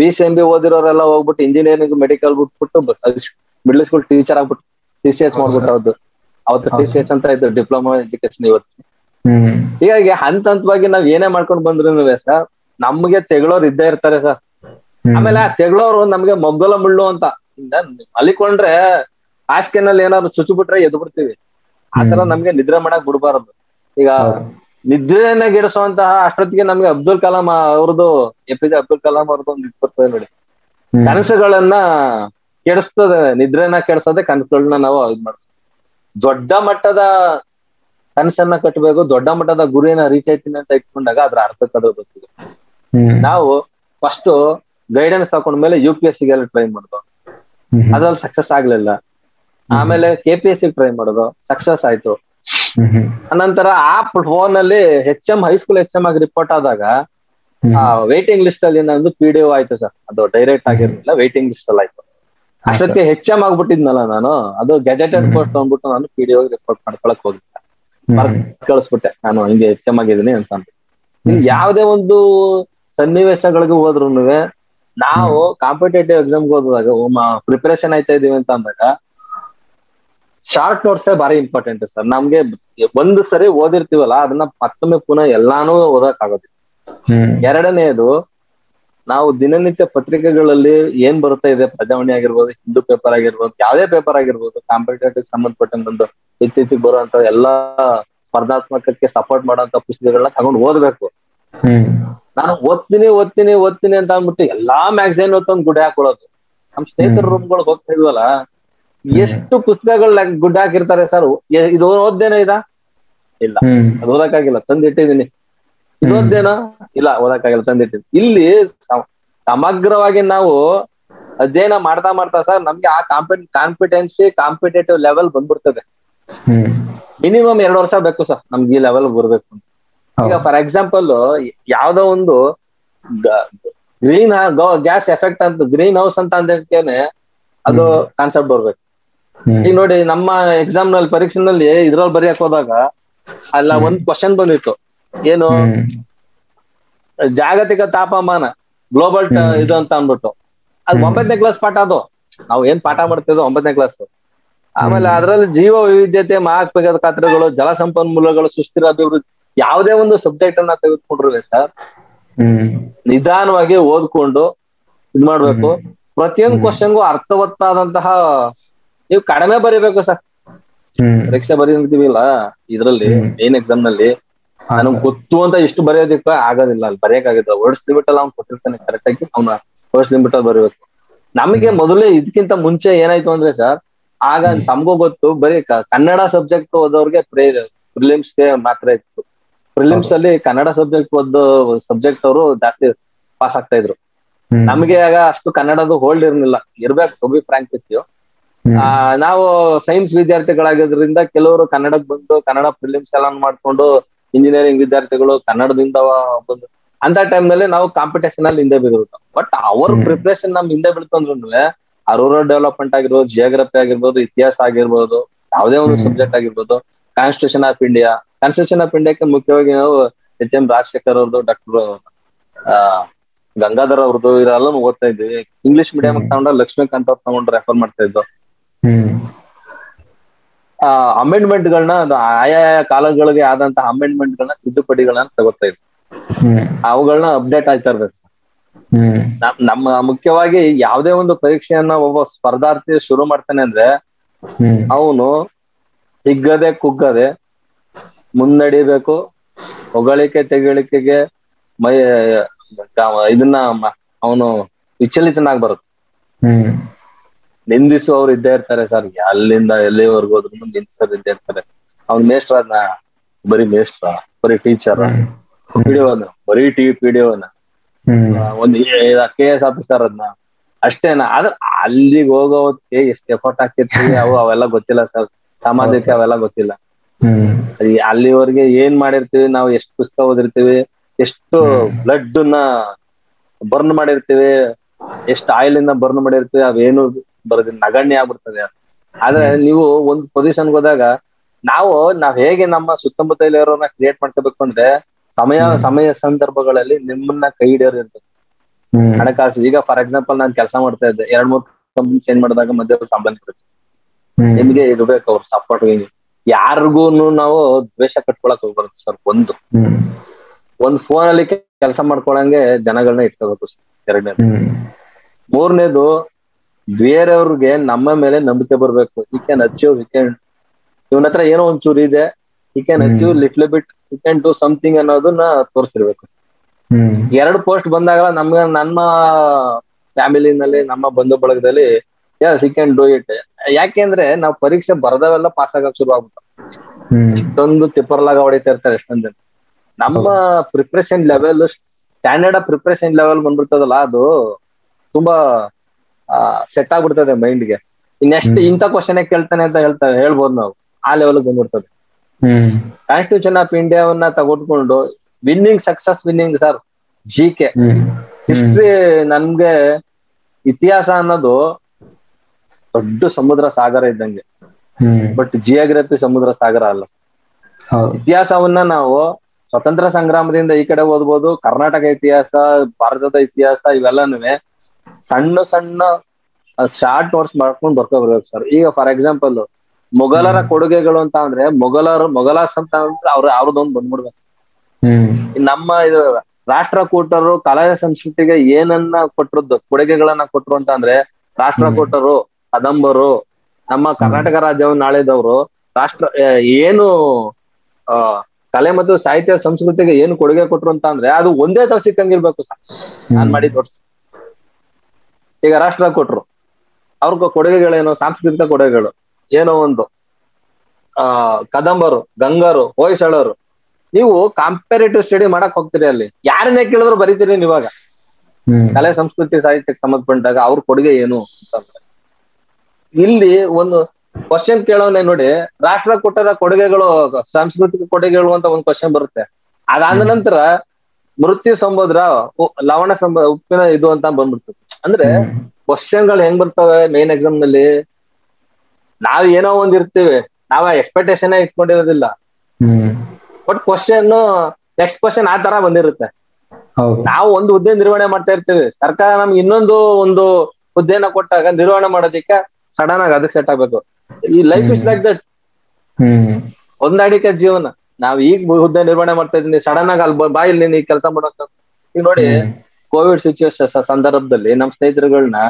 ಬಿ ಸಿ ಎಂ ಬಿ ಓದಿರೋರೆಲ್ಲ ಹೋಗ್ಬಿಟ್ಟು ಇಂಜಿನಿಯರಿಂಗ್ ಮೆಡಿಕಲ್ ಬಿಟ್ಬಿಟ್ಟು ಮಿಡ್ಲ್ ಸ್ಕೂಲ್ ಟೀಚರ್ ಆಗ್ಬಿಟ್ಟು ಟಿ ಸಿ ಎಸ್ ಮಾಡ್ಬಿಟ್ಟು ಅವತ್ತು ಟಿ ಸಿ ಎಸ್ ಅಂತ ಇತ್ತು ಡಿಪ್ಲೊಮಾ ಎಜುಕೇಶನ್ ಇವತ್ತು. ಹೀಗಾಗಿ ಹಂತ ಹಂತವಾಗಿ ನಾವ್ ಏನೇ ಮಾಡ್ಕೊಂಡ್ ಬಂದ್ರು ಸರ್ ನಮ್ಗೆ ತೆಗಳೋರು ಇದ್ದೇ ಇರ್ತಾರೆ ಸರ್. ಆಮೇಲೆ ಆ ತೆಗಳೋರು ನಮ್ಗೆ ಮಗ್ಗಲ ಮುಳ್ಳು ಅಂತ ಅಲ್ಲಿಕೊಂಡ್ರೆ ಹಾಸಿಗೆನಲ್ಲಿ ಏನಾದ್ರು ಚುಚ್ಚು ಬಿಟ್ರೆ ಎದ್ದು ಬಿಡ್ತೀವಿ. ಆತರ ನಮ್ಗೆ ನಿದ್ರೆ ಮಾಡಕ್ ಬಿಡ್ಬಾರದು. ಈಗ ನಿದ್ರೆಯನ್ನ ಗಿಡಿಸುವಂತಹ ಅಷ್ಟೊತ್ತಿಗೆ ನಮ್ಗೆ ಅಬ್ದುಲ್ ಕಲಾಂ ಅವ್ರದ್ದು A P J Abdul Kalam ಅವ್ರದ್ದು ಒಂದು ಇದು ಬರ್ತದೆ ನೋಡಿ, ಕನಸುಗಳನ್ನ ಕೆಡಿಸ್ತದೆ ನಿದ್ರೆನ ಕೆಡಿಸೋದೆ. ಕನಸುಗಳನ್ನ ನಾವು ಇದ್ ಮಾಡ್ತೀವಿ. ದೊಡ್ಡ ಮಟ್ಟದ ಕನಸನ್ನ ಕಟ್ಟಬೇಕು, ದೊಡ್ಡ ಮಟ್ಟದ ಗುರಿಯನ್ನ ರೀಚ್ ಆಯ್ತೀನಿ ಅಂತ ಇಟ್ಕೊಂಡಾಗ ಅದ್ರ ಅರ್ಥ ಕಡೋದು ಗೊತ್ತಿದೆ. ನಾವು ಫಸ್ಟ್ ಗೈಡೆನ್ಸ್ ತಕೊಂಡ್ಮೇಲೆ ಯು ಪಿ ಎಸ್ ಸಿಗೆಲ್ಲ ಟ್ರೈ ಮಾಡೋದು, ಅದ್ರಲ್ಲಿ ಸಕ್ಸಸ್ ಆಗ್ಲಿಲ್ಲ. ಆಮೇಲೆ K P S C try ಮಾಡೋದು, ಸಕ್ಸಸ್ ಆಯ್ತು. ಅನಂತರ ಆ ಫೋನ್ ಅಲ್ಲಿ H M high school H M ಆಗಿ ರಿಪೋರ್ಟ್ ಆದಾಗ ವೈಟಿಂಗ್ ಲಿಸ್ಟ್ ಅಲ್ಲಿ ನಂದು ಪಿ ಡಿ ಒ ಆಯ್ತು ಸರ್. ಅದು ಡೈರೆಕ್ಟ್ ಆಗಿರ್ಲಿಲ್ಲ, ವೈಟಿಂಗ್ ಲಿಸ್ಟ್ ಅಲ್ಲಿ ಆಯ್ತು. ಅಷ್ಟೊತ್ತಿಗೆ ಹೆಚ್ ಎಂ ಆಗ್ಬಿಟ್ಟಿದ್ನಲ್ಲ ನಾನು, ಅದು ಗೆಜೆಟೆಡ್ ಪೋಸ್ಟ್ ಅಂದ್ಬಿಟ್ಟು ನಾನು ಪಿ ಡಿ ಒ ರಿಪೋರ್ಟ್ ಮಾಡ್ಕೊಳಕ್ ಹೋಗಿದ್ದೆ, ಕಳಿಸ್ಬಿಟ್ಟೆ. ನಾನು ಹಿಂಗೆ ಹೆಚ್ ಎಂ ಆಗಿದ್ದೀನಿ ಅಂತ ಯಾವುದೇ ಒಂದು ಸನ್ನಿವೇಶಗಳಿಗೆ ಹೋದ್ರು ನಾವು ಕಾಂಪಿಟೇಟಿವ್ ಎಕ್ಸಾಮ್ಗೆ ಹೋದಾಗ ಪ್ರಿಪರೇಷನ್ ಆಯ್ತಾ ಇದೀವಿ ಅಂತ ಅಂದಾಗ ಶಾರ್ಟ್ ನೋಟ್ಸ್ ಬಾರಿ ಇಂಪಾರ್ಟೆಂಟ್ ಸರ್. ನಮ್ಗೆ ಒಂದು ಸರಿ ಓದಿರ್ತೀವಲ್ಲ ಅದನ್ನ ಮತ್ತೊಮ್ಮೆ ಪುನಃ ಎಲ್ಲಾನು ಓದಕ್ ಆಗೋದಿಲ್ಲ. ಎರಡನೆಯದು, ನಾವು ದಿನನಿತ್ಯ ಪತ್ರಿಕೆಗಳಲ್ಲಿ ಏನ್ ಬರ್ತಾ ಇದೆ, ಪ್ರಜಾವಾಣಿ ಆಗಿರ್ಬೋದು, ಹಿಂದೂ ಪೇಪರ್ ಆಗಿರ್ಬೋದು, ಯಾವ್ದೇ ಪೇಪರ್ ಆಗಿರ್ಬೋದು, ಕಾಂಪಿಟೇಟಿವ್ ಸಂಬಂಧಪಟ್ಟಂತ ಇತ್ತೀಚೆಗೆ ಬರುವಂತ ಎಲ್ಲಾ ಸ್ಪರ್ಧಾತ್ಮಕಕ್ಕೆ ಸಪೋರ್ಟ್ ಮಾಡೋಂತ ಪುಸ್ತಕಗಳನ್ನ ತಗೊಂಡು ಓದಬೇಕು. ನಾನು ಓದ್ತೀನಿ ಓದ್ತೀನಿ ಓದ್ತೀನಿ ಅಂತ ಅಂದ್ಬಿಟ್ಟು ಎಲ್ಲಾ ಮ್ಯಾಗಝೈನ್ ಓದ್ತಂದು ಗುಡ್ ಹಾಕೊಳ್ಳೋದು. ನಮ್ ಸ್ನೇಹಿತರ ರೂಮ್ಗಳಿಗೆ ಹೋಗ್ತಾ ಇದ್ವಲ್ಲ, ಎಷ್ಟು ಪುಸ್ತಕಗಳ ಗುಡ್ ಹಾಕಿರ್ತಾರೆ ಸರ್, ಇದು ಓದ್ದೇನ ಇದ ಇಲ್ಲ, ಅದು ಓದಕ್ಕಾಗಿಲ್ಲ ತಂದಿಟ್ಟಿದೀನಿ, ಇದು ಓದ್ದೇನೋ ಇಲ್ಲ ಓದಕ್ಕಾಗಿಲ್ಲ ತಂದಿಟ್ಟಿದ್ದೀನಿ. ಇಲ್ಲಿ ಸಮಗ್ರವಾಗಿ ನಾವು ಅಧ್ಯಯನ ಮಾಡ್ತಾ ಮಾಡ್ತಾ ಸರ್ ನಮ್ಗೆ ಆ ಕಾಂಪಿಟ್ ಕಾಂಪಿಟೆನ್ಸಿ ಕಾಂಪಿಟೇಟಿವ್ ಲೆವೆಲ್ ಬಂದ್ಬಿಡ್ತದೆ. ಮಿನಿಮಮ್ ಎರಡು ವರ್ಷ ಬೇಕು ಸರ್ ನಮ್ಗೆ ಈ ಲೆವೆಲ್ ಬರ್ಬೇಕು. ಈಗ ಫಾರ್ ಎಕ್ಸಾಂಪಲ್ ಯಾವ್ದೋ ಒಂದು ಗ್ರೀನ್ ಗ್ಯಾಸ್ ಎಫೆಕ್ಟ್ ಅಂತ, ಗ್ರೀನ್ ಹೌಸ್ ಅಂತ ಅಂದೇನೆ ಅದು ಕಾನ್ಸೆಪ್ಟ್ ಬರ್ಬೇಕು. ಈಗ ನೋಡಿ ನಮ್ಮ ಎಕ್ಸಾಮ್ ನಲ್ಲಿ ಪರೀಕ್ಷೆ ನಲ್ಲಿ ಇದ್ರಲ್ಲಿ ಬರೆಯಕ್ ಹೋದಾಗ ಅಲ್ಲ ಒಂದ್ ಕ್ವಶನ್ ಬಂದಿತ್ತು, ಏನು ಜಾಗತಿಕ ತಾಪಮಾನ ಗ್ಲೋಬಲ್ ಇದು ಅಂತ ಅಂದ್ಬಿಟ್ಟು. ಅದ್ ಒಂಬತ್ತನೇ ಕ್ಲಾಸ್ ಪಾಠ, ಅದು ನಾವು ಏನ್ ಪಾಠ ಮಾಡ್ತಿದ್ವಿ ಒಂಬತ್ತನೇ ಕ್ಲಾಸ್. ಆಮೇಲೆ ಅದ್ರಲ್ಲಿ ಜೀವ ವೈವಿಧ್ಯತೆ, ಮಹಾತ್ಮಘಾತ ಖಾತ್ರಿಗಳು, ಜಲ ಸಂಪನ್ಮೂಲಗಳು, ಸುಸ್ಥಿರ ಅಭಿವೃದ್ಧಿ, ಯಾವ್ದೇ ಒಂದು ಸಬ್ಜೆಕ್ಟ್ ಅನ್ನ ತೆಗೆದುಕೊಂಡ್ರೆ ಸರ್ ನಿಧಾನವಾಗಿ ಓದ್ಕೊಂಡು ಇದ್ ಮಾಡ್ಬೇಕು. ಪ್ರತಿಯೊಂದು ಕ್ವಶನ್ಗೂ ಅರ್ಥವತ್ತಾದಂತಹ, ನೀವು ಕಡಿಮೆ ಬರೀಬೇಕು ಸರ್. ಪರೀಕ್ಷೆ ಬರೀತೀವಿಲ್ಲ ಇದ್ರಲ್ಲಿ ಮೇನ್ ಎಕ್ಸಾಮ್ ನಲ್ಲಿ ನಮ್ಗೆ ಗೊತ್ತು ಅಂತ ಇಷ್ಟು ಬರೆಯೋದಿಕ್ಕ ಆಗೋದಿಲ್ಲ, ಅಲ್ಲಿ ಬರೆಯಕ್ಕಾಗಿಲ್ಲ. ವರ್ಡ್ಸ್ ಲಿಮಿಟ್ ಅಲ್ಲಿ ಅವ್ನು ಕೊಟ್ಟಿರ್ತಾನೆ ಕರೆಕ್ಟ್ ಆಗಿ, ಅವ್ನ ವರ್ಡ್ಸ್ ಲಿಮಿಟ್ ಅಲ್ಲಿ ಬರೀಬೇಕು. ನಮಗೆ ಮೊದಲೇ ಇದಕ್ಕಿಂತ ಮುಂಚೆ ಏನಾಯ್ತು ಅಂದ್ರೆ ಸರ್, ಆಗ ತಮಗೂ ಗೊತ್ತು ಬರೀ ಕನ್ನಡ ಸಬ್ಜೆಕ್ಟ್ ಓದೋರ್ಗೆ ಪ್ರಿಲಿಮ್ಸ್ಗೆ ಮಾತ್ರ ಇತ್ತು. ಪ್ರಿಲಿಮ್ಸ್ ಅಲ್ಲಿ ಕನ್ನಡ ಸಬ್ಜೆಕ್ಟ್ ಓದೋ ಸಬ್ಜೆಕ್ಟ್ ಅವರು ಜಾಸ್ತಿ ಪಾಸ್ ಆಗ್ತಾ ಇದ್ರು. ನಮ್ಗೆ ಆಗ ಅಷ್ಟು ಕನ್ನಡದು ಹೋಲ್ಡ್ ಇರ್ಲಿಲ್ಲ, ಇರ್ಬೇಕು ಟು ಬಿ ಫ್ರಾಂಕ್. ನಾವು ಸೈನ್ಸ್ ವಿದ್ಯಾರ್ಥಿಗಳಾಗಿದ್ರಿಂದ ಕೆಲವರು ಕನ್ನಡಕ್ ಬಂದು ಕನ್ನಡ ಪ್ರಿಲಿಮ್ಸ್ ಎಲ್ಲ ಮಾಡ್ಕೊಂಡು ಇಂಜಿನಿಯರಿಂಗ್ ವಿದ್ಯಾರ್ಥಿಗಳು ಕನ್ನಡದಿಂದ ಬಂದು ಅಂತ ಟೈಮ್ ನಲ್ಲಿ ನಾವು ಕಾಂಪಿಟೇಷನ್ ಅಲ್ಲಿ ಹಿಂದೆ ಬಿದ್ದಿರ್ತು. ಬಟ್ ಅವ್ರ ಪ್ರಿಪರೇಷನ್ ನಮ್ ಹಿಂದೆ ಬಿಡ್ತಂದ್ರೆ ಆ ರೂರಲ್ ಡೆವಲಪ್ಮೆಂಟ್ ಆಗಿರ್ಬೋದು, ಜಿಯೋಗ್ರಫಿ ಆಗಿರ್ಬೋದು, ಇತಿಹಾಸ ಆಗಿರ್ಬೋದು, ಯಾವುದೇ ಒಂದು ಸಬ್ಜೆಕ್ಟ್ ಆಗಿರ್ಬೋದು, constitution of India constitution of ಇಂಡಿಯಾಕ್ಕೆ ಮುಖ್ಯವಾಗಿ ನಾವು ಎಚ್ ಎಂ ರಾಜಶೇಖರ್ ಅವ್ರದ್ದು, ಡಾಕ್ಟರ್ ಗಂಗಾಧರ್ ಅವ್ರದ್ದು ಇದೆಲ್ಲ ಓದ್ತಾ ಇದ್ವಿ. ಇಂಗ್ಲಿಷ್ ಮೀಡಿಯಂ ತಗೊಂಡ್ರೆ ಲಕ್ಷ್ಮೀಕಾಂತ್ ಅವ್ರು ತಗೊಂಡು ರೆಫರ್ ಮಾಡ್ತಾ ಇದ್ದು. ಆ ಅಮೆಂಡ್ಮೆಂಟ್ ಗಳನ್ನ, ಆಯಾ ಕಾಲಗಳಿಗೆ ಆದಂತಹ ಅಮೆಂಡ್ಮೆಂಟ್ ಗಳನ್ನ, ತಿದ್ದುಪಡಿಗಳನ್ನ ತಗೋತಾ ಇದ್ವಿ. ಅವುಗಳನ್ನ ಅಪ್ಡೇಟ್ ಆಗ್ತಾ ಇರ್ಬೇಕು. ನಮ್ಮ ಮುಖ್ಯವಾಗಿ ಯಾವುದೇ ಒಂದು ಪರೀಕ್ಷೆಯನ್ನ ಒಬ್ಬ ಸ್ಪರ್ಧಾರ್ಥಿ ಶುರು ಮಾಡ್ತಾನೆ ಅಂದ್ರೆ ಅವನು ಹಿಗ್ಗದೆ ಕುಗ್ಗದೆ ಮುನ್ನಡಿಬೇಕು. ಹೊಗಳಿಕೆ ತೆಗಳಿಕೆಗೆ ಮೈ ಇದನ್ನ ಅವನು ವಿಚಲಿತನಾಗ್ಬಾರದು. ನಿಂದಿಸುವವ್ರು ಇದ್ದೇ ಇರ್ತಾರೆ ಸರ್, ಅಲ್ಲಿಂದ ಎಲ್ಲಿವರೆಗೂ ಹೋದ್ರು ನಿಂದಿಸೋರು ಇದ್ದೇ ಇರ್ತಾರೆ. ಅವ್ನ್ ಮೇಷ್ಟ್ರನ್ನ ಬರೀ ಮೇಷ್ಟ್ರ, ಬರೀ ಟೀಚರ್, ಪಿಡಿಒನ ಬರೀ ಟಿ ಪಿಡಿಒನ, ಒಂದು ಕೆ ಎಸ್ ಆಫೀಸರ್ ಅದ್ನ ಅಷ್ಟೇನಾ. ಆದ್ರೆ ಅಲ್ಲಿಗೆ ಹೋಗೋದಕ್ಕೆ ಎಷ್ಟು ಎಫರ್ಟ್ ಆಗ್ತಿರ್ತೀವಿ ಅವು ಅವೆಲ್ಲ ಗೊತ್ತಿಲ್ಲ ಸರ್, ಸಮಾಜಕ್ಕೆ ಅವೆಲ್ಲ ಗೊತ್ತಿಲ್ಲ. ಅಲ್ಲಿವರೆಗೆ ಏನ್ ಮಾಡಿರ್ತೀವಿ ನಾವು, ಎಷ್ಟು ಪುಸ್ತಕ ಓದಿರ್ತೀವಿ, ಎಷ್ಟು ಬ್ಲಡ್ ನ ಬರ್ನ್ ಮಾಡಿರ್ತೀವಿ, ಎಷ್ಟು ಆಯಿಲ್ ಇಂದ ಬರ್ನ್ ಮಾಡಿರ್ತೀವಿ, ಅವೇನು ಬರೋದಿಲ್ಲ, ನಗಣ್ಯ ಆಗ್ಬಿಡ್ತದೆ. ಆದ್ರೆ ನೀವು ಒಂದ್ ಪೊಸಿಷನ್ ಹೋದಾಗ ನಾವು ನಾವ್ ಹೇಗೆ ನಮ್ಮ ಸುತ್ತಮುತ್ತ ಇರೋರನ್ನ ಕ್ರಿಯೇಟ್ ಮಾಡ್ಕೋಬೇಕು ಅಂದ್ರೆ ಸಮಯ ಸಮಯ ಸಂದರ್ಭಗಳಲ್ಲಿ ನಿಮ್ಮನ್ನ ಕೈ ಹಿಡಿಯೋರು ಇರ್ತದೆ. ಹಣಕಾಸು, ಈಗ ಫಾರ್ ಎಕ್ಸಾಂಪಲ್ ನಾನು ಕೆಲಸ ಮಾಡ್ತಾ ಇದ್ದೆ, ಎರಡ್ ಮೂರ್ ಕಂಪನಿ ಚೇಂಜ್ ಮಾಡಿದಾಗ ಮಧ್ಯ ಸಂಬಂಧ ಇರುತ್ತೆ, ನಿಮ್ಗೆ ಇರ್ಬೇಕು ಅವ್ರ ಸಪೋರ್ಟ್. ಯಾರಿಗೂ ನಾವು ದ್ವೇಷ ಕಟ್ಕೊಳಕ್ ಹೋಗ್ಬಾರ್ದು ಸರ್. ಒಂದು ಒಂದ್ ಫೋನ್ ಅಲ್ಲಿ ಕೆಲಸ ಮಾಡ್ಕೊಳಂಗೆ ಜನಗಳನ್ನ ಇಟ್ಕೋಬೇಕು ಸರ್. ಎರಡನೇದು. ಮೂರನೇದು, ಬೇರೆಯವ್ರಿಗೆ ನಮ್ಮ ಮೇಲೆ ನಂಬಿಕೆ ಬರ್ಬೇಕು. ಈ ಕ್ಯಾನ್ ಅಚೀವ್, ಈ ಕ್ಯಾನ್, ಇವನ ಹತ್ರ ಏನೋ ಒಂಚೂರು ಇದೆ, ಈ ಕ್ಯಾನ್ ಅಚೀವ್ ಲಿಟ್ಲ್ ಬಿಟ್, ಈ ಕ್ಯಾನ್ ಡೂ ಸಮಥಿಂಗ್ ಅನ್ನೋದನ್ನ ತೋರಿಸಿರ್ಬೇಕು. ಎರಡು ಪೋಸ್ಟ್ ಬಂದಾಗ ನಮ್ಗೆ ನಮ್ಮ ಫ್ಯಾಮಿಲಿನಲ್ಲಿ, ನಮ್ಮ ಬಂಧು ಬಳಗದಲ್ಲಿ ಎಸ್ ಈ ಕ್ಯಾನ್ ಡೂ ಇಟ್. ಯಾಕೆಂದ್ರೆ ನಾವು ಪರೀಕ್ಷೆ ಬರ್ದವೆಲ್ಲ ಪಾಸ್ ಆಗಕ್ ಶುರು ಆಗ್ಬಿಟ್ಟು ಇಷ್ಟೊಂದು ತಿಪ್ಪರ್ಲಾಗ ಹೊಡಿತಾ ಇರ್ತಾರೆ ಎಷ್ಟೊಂದ್ ಜನ. ನಮ್ಮ preparation level, standard of preparation level ಬಂದ್ಬಿಡ್ತದಲ್ಲ, ಅದು ತುಂಬಾ ಸೆಟ್ ಆಗ್ಬಿಡ್ತದೆ ಮೈಂಡ್ಗೆ. ಇನ್ನೆಷ್ಟು ಇಂಥ ಕ್ವಶನ್ ಕೇಳ್ತಾನೆ ಅಂತ ಹೇಳ್ತಾರೆ ಹೇಳ್ಬೋದು ನಾವು, ಆ ಲೆವೆಲ್ ಬಂದ್ಬಿಡ್ತದೆ. ಕಾನ್ಸ್ಟಿಟ್ಯೂಷನ್ ಆಫ್ ಇಂಡಿಯಾವನ್ನ ತಗೊಂಡ್ಕೊಂಡು winning success winning sir, G K history. ನಮ್ಗೆ ಇತಿಹಾಸ ಅನ್ನೋದು ದೊಡ್ಡ ಸಮುದ್ರ ಸಾಗರ ಇದ್ದಂಗೆ, ಬಟ್ ಜಿಯೋಗ್ರಫಿ ಸಮುದ್ರ ಸಾಗರ ಅಲ್ಲ. ಇತಿಹಾಸವನ್ನ ನಾವು ಸ್ವತಂತ್ರ ಸಂಗ್ರಾಮದಿಂದ ಈ ಕಡೆ ಓದ್ಬೋದು, ಕರ್ನಾಟಕ ಇತಿಹಾಸ, ಭಾರತದ ಇತಿಹಾಸ, ಇವೆಲ್ಲಾನು ಸಣ್ಣ ಸಣ್ಣ ಶಾರ್ಟ್ ನೋಟ್ಸ್ ಮಾಡ್ಕೊಂಡು ಬರ್ಕೋಬರ್ಬೇಕು ಸರ್. ಈಗ ಫಾರ್ ಎಕ್ಸಾಂಪಲ್ ಮೊಘಲರ ಕೊಡುಗೆಗಳು ಅಂತ ಅಂದ್ರೆ, ಮೊಘಲರು ಮೊಘಲಾಸ್ ಅಂತ ಅಂದ್ರೆ ಅವ್ರ ಅವ್ರದೊಂದು ಬಂದ್ಬಿಡ್ಬೇಕು. ನಮ್ಮ ಇದು ರಾಷ್ಟ್ರಕೂಟರು ಕಲಾ ಸಂಸ್ಕೃತಿಗೆ ಏನನ್ನ ಕೊಟ್ಟರದ್ದು, ಕೊಡುಗೆಗಳನ್ನ ಕೊಟ್ರು ಅಂತ ಅಂದ್ರೆ, ರಾಷ್ಟ್ರಕೂಟರು, ಕದಂಬರು, ನಮ್ಮ ಕರ್ನಾಟಕ ರಾಜ್ಯವನ್ನು ಆಳಿದವರು, ರಾಷ್ಟ್ರ ಏನು ಕಲೆ ಮತ್ತು ಸಾಹಿತ್ಯ ಸಂಸ್ಕೃತಿಗೆ ಏನು ಕೊಡುಗೆ ಕೊಟ್ಟರು ಅಂತ ಅಂದ್ರೆ ಅದು ಒಂದೇ ತರ ಸಿಕ್ಕಂಗಿರ್ಬೇಕು ಸರ್. ನಾನ್ ಮಾಡಿ ತೋರ್ಸಿ. ಈಗ ರಾಷ್ಟ್ರ ಕೊಟ್ರು, ಅವ್ರ ಕೊಡುಗೆಗಳೇನು ಸಾಂಸ್ಕೃತಿಕ ಕೊಡುಗೆಗಳು ಏನೋ ಒಂದು. ಆ ಕದಂಬರು, ಗಂಗರು, ಹೊಯ್ಸಳರು, ನೀವು ಕಂಪ್ಯಾರಿಟಿವ್ ಸ್ಟಡಿ ಮಾಡಕ್ ಹೋಗ್ತೀರಿ, ಅಲ್ಲಿ ಯಾರನ್ನೇ ಕೇಳಿದ್ರು ಬರೀತೀರಿ ನೀವಾಗ. ಕಲೆ ಸಂಸ್ಕೃತಿ ಸಾಹಿತ್ಯಕ್ಕೆ ಸಂಬಂಧಪಟ್ಟಾಗ ಅವ್ರ ಕೊಡುಗೆ ಏನು ಅಂತಂದ್ರೆ, ಇಲ್ಲಿ ಒಂದು ಕ್ವಶನ್ ಕೇಳೋನೆ ನೋಡಿ, ರಾಷ್ಟ್ರ ಕೊಟ್ಟರ ಕೊಡುಗೆಗಳು ಸಾಂಸ್ಕೃತಿಕ ಕೊಡುಗೆಗಳು ಅಂತ ಒಂದು ಕ್ವಶನ್ ಬರುತ್ತೆ. ಅದಾದ ನಂತರ ಮೃತ್ಯು ಸಂಬೋದ್ರ ಲವಣ ಸಂಬ ಉಪ್ಪಿನ ಇದು ಅಂತ ಬಂದ್ಬಿಡ್ತದೆ. ಅಂದ್ರೆ ಕ್ವಶನ್ ಗಳು ಹೆಂಗ್ ಬರ್ತವೆ ಮೇನ್ ಎಕ್ಸಾಮ್ ನಲ್ಲಿ, ನಾವ್ ಏನೋ ಒಂದ್ ಇರ್ತೀವಿ, ನಾವ್ ಎಕ್ಸ್ಪೆಕ್ಟೇಷನ್ ಇಟ್ಕೊಂಡಿರೋದಿಲ್ಲ, ಬಟ್ ಕ್ವಶನ್ ನೆಕ್ಸ್ಟ್ ಕ್ವಶನ್ ಆ ತರ ಬಂದಿರುತ್ತೆ. ನಾವು ಒಂದು ಹುದ್ದೆ ನಿರ್ವಹಣೆ ಮಾಡ್ತಾ ಇರ್ತೀವಿ, ಸರ್ಕಾರ ನಮ್ಗೆ ಇನ್ನೊಂದು ಒಂದು ಹುದ್ದೆನ ಕೊಟ್ಟಾಗ ನಿರ್ವಹಣೆ ಮಾಡೋದಿಕ್ಕೆ ಸಡನ್ ಆಗಿ ಅದಕ್ಕೆ ಸೆಟ್ ಆಗ್ಬೇಕು. ಈ ಲೈಫ್ ಇಸ್ ಲೈಕ್ ದಟ್, ಹೊಂದಾಣಿಕೆ ಜೀವನ. ನಾವ್ ಈಗ ಹುದ್ದೆ ನಿರ್ವಹಣೆ ಮಾಡ್ತಾ ಇದೀನಿ, ಸಡನ್ ಆಗಿ ಅಲ್ಲಿ ಬಾ ಇಲ್ಲಿ ನೀನ್ ಕೆಲಸ ಮಾಡೋದು. ಈಗ ನೋಡಿ ಕೋವಿಡ್ ಸಿಚುವೇಶನ್ ಸಂದರ್ಭದಲ್ಲಿ ನಮ್ ಸ್ನೇಹಿತರುಗಳನ್ನ